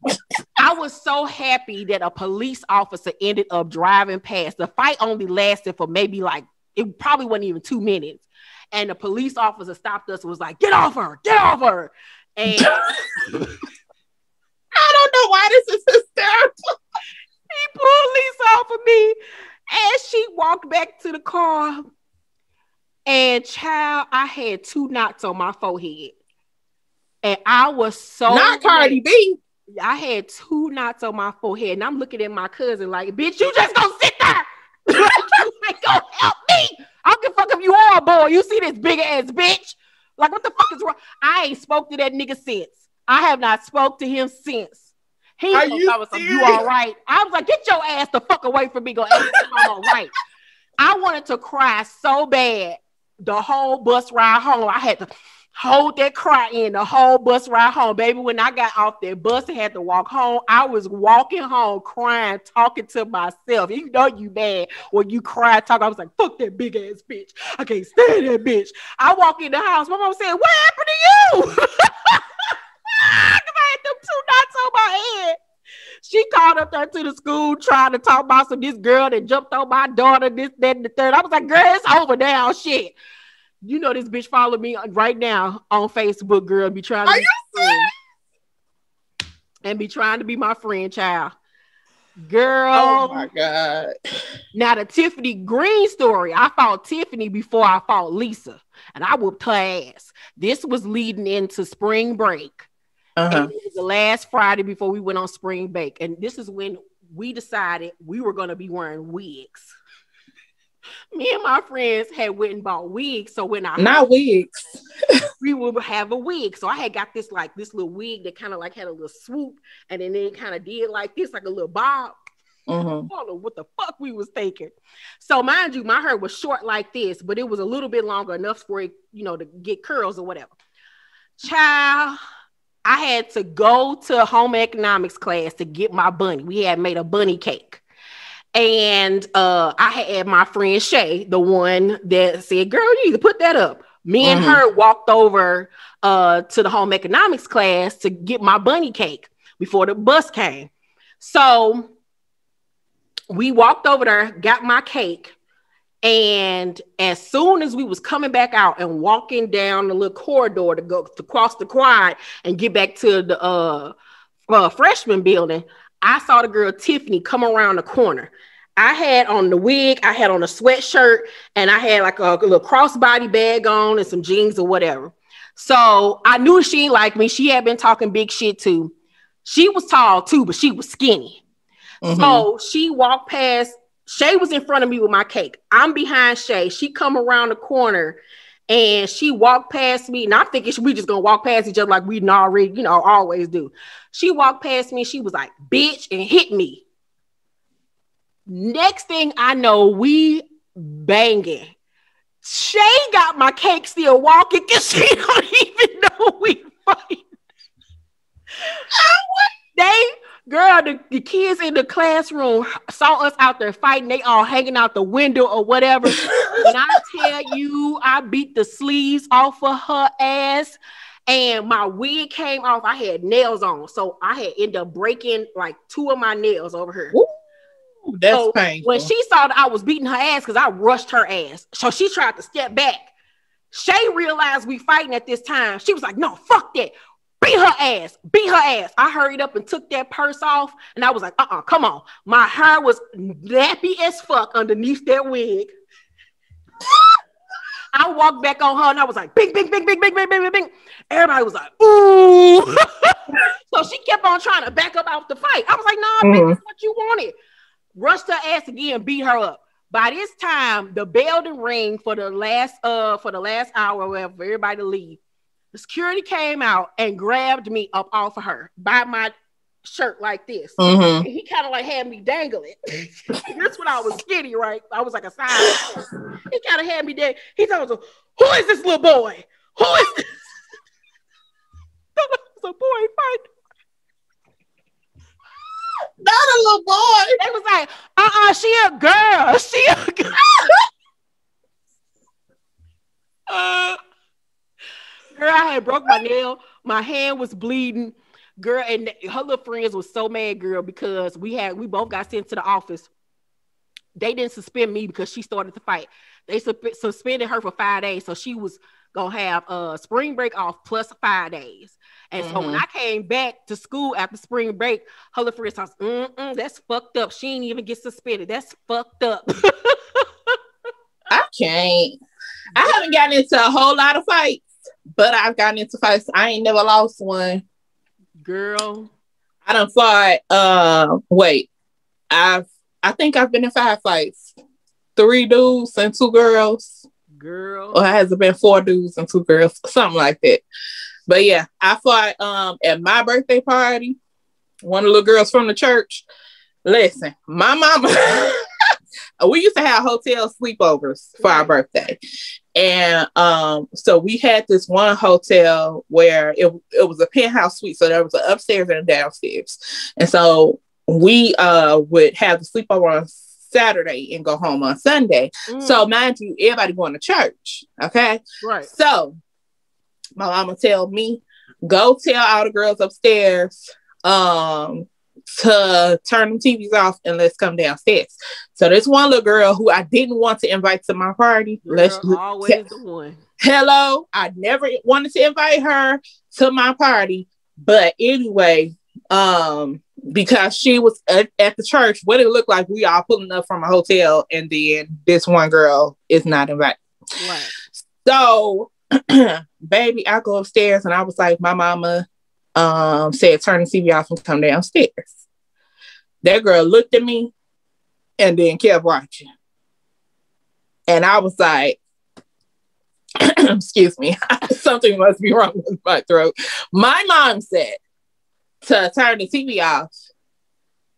I was so happy that a police officer ended up driving past. The fight only lasted for maybe it probably wasn't even 2 minutes. and the police officer stopped us and was like, get off her. And I don't know why this is hysterical. He pulled Lisa off of me and she walked back to the car. And child, I had 2 knots on my forehead. And I was so not Cardi B. I had 2 knots on my forehead. And I'm looking at my cousin like, bitch, you just gonna sit there. You ain't gonna help me. I don't give a fuck if you are a boy. You see this big ass bitch? Like, what the fuck is wrong? I ain't spoke to that nigga since. I have not spoke to him since. He was like, you all right? I was like, get your ass the fuck away from me. Go ask if I'm all right. I wanted to cry so bad the whole bus ride home. I had to hold that cry in the whole bus ride home. Baby, when I got off that bus and had to walk home, I was walking home crying, talking to myself. You know you bad when you cry, talk. I was like, fuck that big ass bitch. I can't stand that bitch. I walk in the house. My mom said, what happened to you? I had them 2 knots on my head. She called up there to the school trying to talk about some this girl that jumped on my daughter, this, that, and the third. I was like, girl, it's over now, shit. You know this bitch follow me right now on Facebook, girl, be trying to be and be trying to be my friend, child. Girl. Oh, my God. Now, the Tiffany Green story. I fought Tiffany before I fought Lisa, and I whooped her ass. This was leading into spring break. And it was the last Friday before we went on spring break. And this is when we decided we were going to be wearing wigs. Me and my friends had went and bought wigs. So when I... Not wigs. We would have a wig. So I had got this, like, this little wig that kind of, like, had a little swoop. And then it kind of did like this, like a little bob. I don't know what the fuck we was thinking. So mind you, my hair was short like this, but it was a little bit longer enough for it, you know, to get curls or whatever. Child... I had to go to home economics class to get my bunny. We had made a bunny cake. And I had my friend Shay, the one that said, girl, you need to put that up. Me and her walked over to the home economics class to get my bunny cake before the bus came. So we walked over there, got my cake. And as soon as we was coming back out and walking down the little corridor to go to cross the quad and get back to the freshman building, I saw the girl Tiffany come around the corner. I had on the wig, I had on a sweatshirt, and I had like a little crossbody bag on and some jeans or whatever. So I knew she didn't like me. She had been talking big shit too. She was tall too, but she was skinny. So she walked past. Shay was in front of me with my cake. I'm behind Shay. She come around the corner and she walked past me. And I'm thinking we just gonna walk past each other like we already, you know, always do. She walked past me. She was like, bitch, and hit me. Next thing I know, we banging. Shay got my cake still walking because she don't even know we fight. Girl, the kids in the classroom saw us out there fighting. They all hanging out the window or whatever. And I tell you, I beat the sleeves off of her ass and my wig came off. I had nails on. So I had ended up breaking like 2 of my nails over here. Ooh, that's so painful. When she saw that I was beating her ass because I rushed her ass. So she tried to step back. Shay realized we fighting at this time. She was like, no, fuck that. Beat her ass, beat her ass. I hurried up and took that purse off and I was like, come on. My hair was nappy as fuck underneath that wig. I walked back on her and I was like, bing, bing, bing, bing, bing, bing, bing, bing, bing. Everybody was like, ooh. So she kept on trying to back up out the fight. I was like, nah, bitch, that's what you wanted. Rushed her ass again, beat her up. By this time, the bell didn't ring for the last hour where everybody to leave. The security came out and grabbed me up off of her by my shirt like this. And he kind of like had me dangling. That's when I was skinny, right? I was like a size. He kind of had me there. He told me, who is this little boy? Who is this? That was a boy fight. Not a little boy. They was like, she a girl. She a girl. Girl, I had broke my nail. My hand was bleeding. Girl, and her little friends was so mad, girl, because we both got sent to the office. They didn't suspend me because she started the fight. They suspended her for 5 days, so she was gonna have spring break off plus 5 days. And so when I came back to school after spring break, her little friend says, that's fucked up. She ain't even get suspended. That's fucked up. I can't. I haven't gotten into a whole lot of fights, but I've gotten into fights. I ain't never lost one. Girl. I done fought. I think I've been in 5 fights. 3 dudes and 2 girls. Girl. Or has it been 4 dudes and 2 girls? Something like that. But yeah, I fought at my birthday party. One of the little girls from the church. Listen, my mama. We used to have hotel sleepovers for our birthday. And so we had this one hotel where it was a penthouse suite. So there was an upstairs and a downstairs. And so we would have the sleepover on Saturday and go home on Sunday. So mind you, everybody going to church. Okay? Right. So my mama tell me, go tell all the girls upstairs to turn the TVs off and let's come downstairs. So there's one little girl who I didn't want to invite to my party. Girl, let's always the one. Hello, I never wanted to invite her to my party, but anyway, because she was at the church, what it looked like we all pulling up from a hotel, and then this one girl is not invited. Right. So, baby, I go upstairs and I was like, my mama said, turn the TV off and come downstairs. That girl looked at me and then kept watching. And I was like, excuse me, something must be wrong with my throat. My mom said to turn the TV off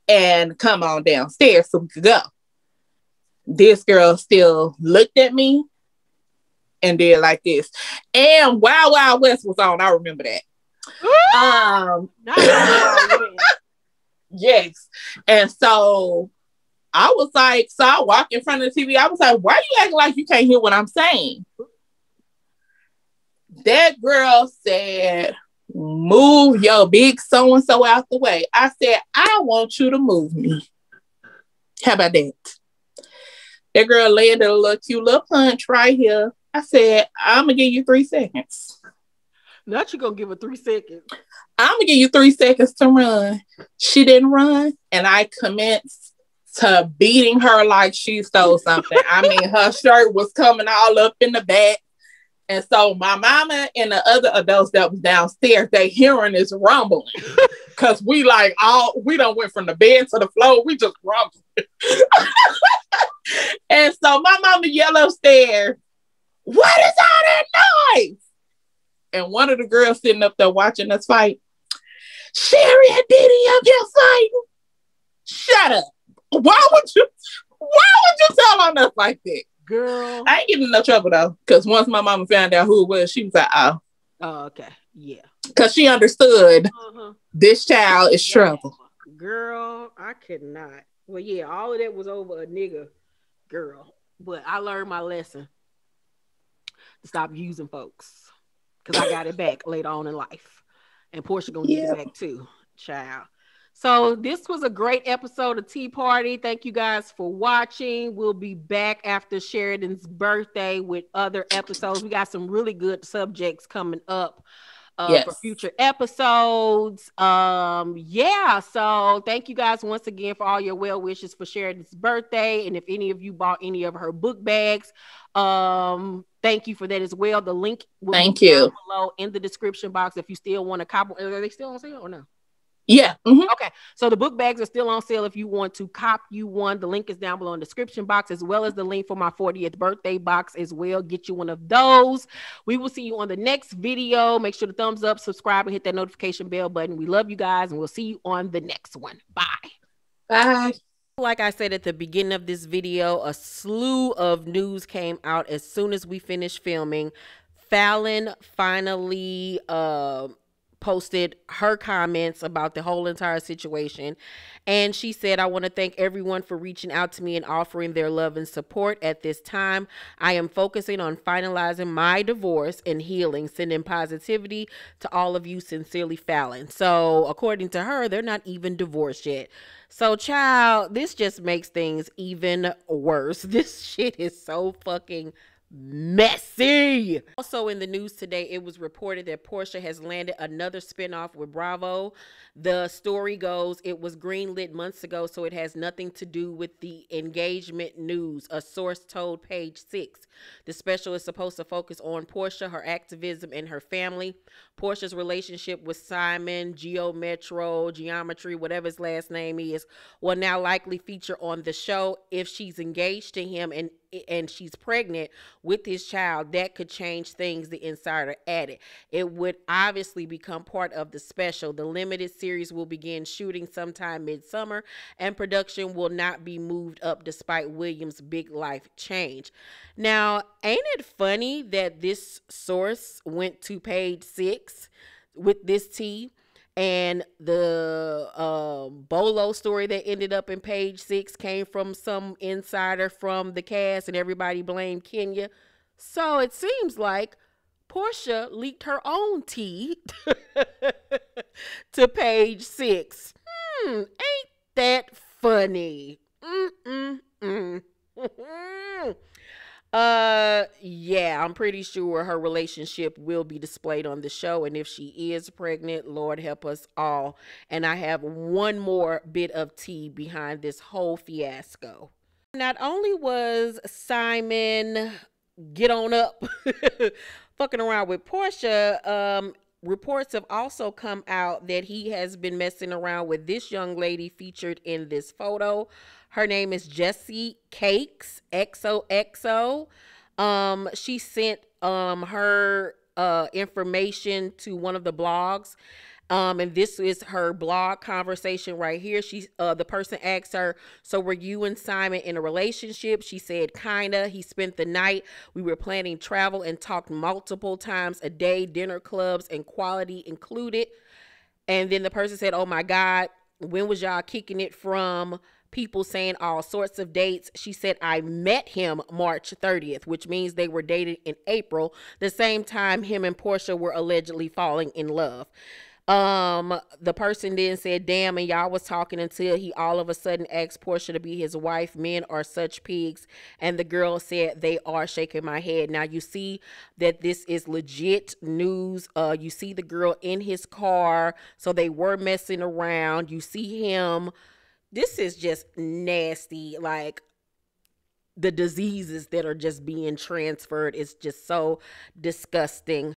and come on downstairs so we could go. This girl still looked at me and did like this. And Wild Wild West was on. I remember that. Yes. And so I was like, so I walked in front of the TV. I was like, why are you acting like you can't hear what I'm saying? That girl said, move your big so-and-so out the way. I said, I want you to move me. How about that? That girl landed a little cute little punch right here. I said, I'm going to give you 3 seconds. Not you gonna give her 3 seconds. I'm gonna give you 3 seconds to run. She didn't run, and I commenced to beating her like she stole something. I mean, her shirt was coming all up in the back. And so my mama and the other adults that was downstairs, they hearing this rumbling. Cause we like we done went from the bed to the floor. We just rumbling. And so my mama yelled upstairs, what is all that noise? And one of the girls sitting up there watching us fight, Sherry and Diddy up here fighting. Shut up. Why would you tell on us like that? Girl. I ain't getting in no trouble though. Cause once my mama found out who it was, she was like, oh okay. Yeah. Cause she understood this child is trouble. Girl, I could not. Well, yeah, all of that was over a nigga girl. But I learned my lesson to stop using folks. Because I got it back later on in life. And Porsha going to get it back too, child. So this was a great episode of Tea Party. Thank you guys for watching. We'll be back after Sheridan's birthday with other episodes. We got some really good subjects coming up for future episodes. So thank you guys once again for all your well wishes for Sheridan's birthday. And if any of you bought any of her book bags, thank you for that as well. The link will be down below in the description box if you still want to copy. Are they still on sale or no? Yeah. Okay. So the book bags are still on sale if you want to cop you one. The link is down below in the description box, as well as the link for my 40th birthday box as well. Get you one of those. We will see you on the next video. Make sure to thumbs up, subscribe, and hit that notification bell button. We love you guys, and we'll see you on the next one. Bye. Bye. Like I said at the beginning of this video, a slew of news came out as soon as we finished filming. Fallon finally posted her comments about the whole entire situation, and she said, "I want to thank everyone for reaching out to me and offering their love and support at this time. I am focusing on finalizing my divorce and healing, sending positivity to all of you. Sincerely, Falynn." So according to her, they're not even divorced yet. So child, this just makes things even worse. This shit is so fucking messy. Also in the news today, it was reported that Porsha has landed another spinoff with Bravo. The story goes it was greenlit months ago, so it has nothing to do with the engagement news, a source told Page 6. The special is supposed to focus on Porsha, her activism, and her family. Porsha's relationship with Simon Geometry, whatever his last name is, will now likely feature on the show. If she's engaged to him and she's pregnant with his child, that could change things, the insider added. It would obviously become part of the special. The limited series will begin shooting sometime midsummer, and production will not be moved up despite Williams' big life change. Now, ain't it funny that this source went to Page 6 with this tea, and the Bolo story that ended up in Page 6 came from some insider from the cast, and everybody blamed Kenya. So it seems like Porsha leaked her own tea to Page 6. Ain't that funny? Yeah, I'm pretty sure her relationship will be displayed on the show, and if she is pregnant, Lord help us all. And I have one more bit of tea behind this whole fiasco. Not only was Simon get on up fucking around with Porsha, reports have also come out that he has been messing around with this young lady featured in this photo. Her name is Jessie Cakes, XOXO. She sent her information to one of the blogs, and this is her blog conversation right here. She, the person asked her, "So were you and Simon in a relationship?" She said, "Kinda. He spent the night. We were planning travel and talked multiple times a day, dinner clubs and quality included." And then the person said, "Oh my God, when was y'all kicking it?" From people saying all sorts of dates. She said, "I met him March 30th, which means they were dated in April, the same time him and Porsha were allegedly falling in love." The person then said, "Damn, and y'all was talking until he all of a sudden asked Porsha to be his wife. Men are such pigs." And the girl said, "They are," shaking my head. Now you see that this is legit news. You see the girl in his car, so they were messing around. You see him. This is just nasty. Like, the diseases that are just being transferred is just so disgusting.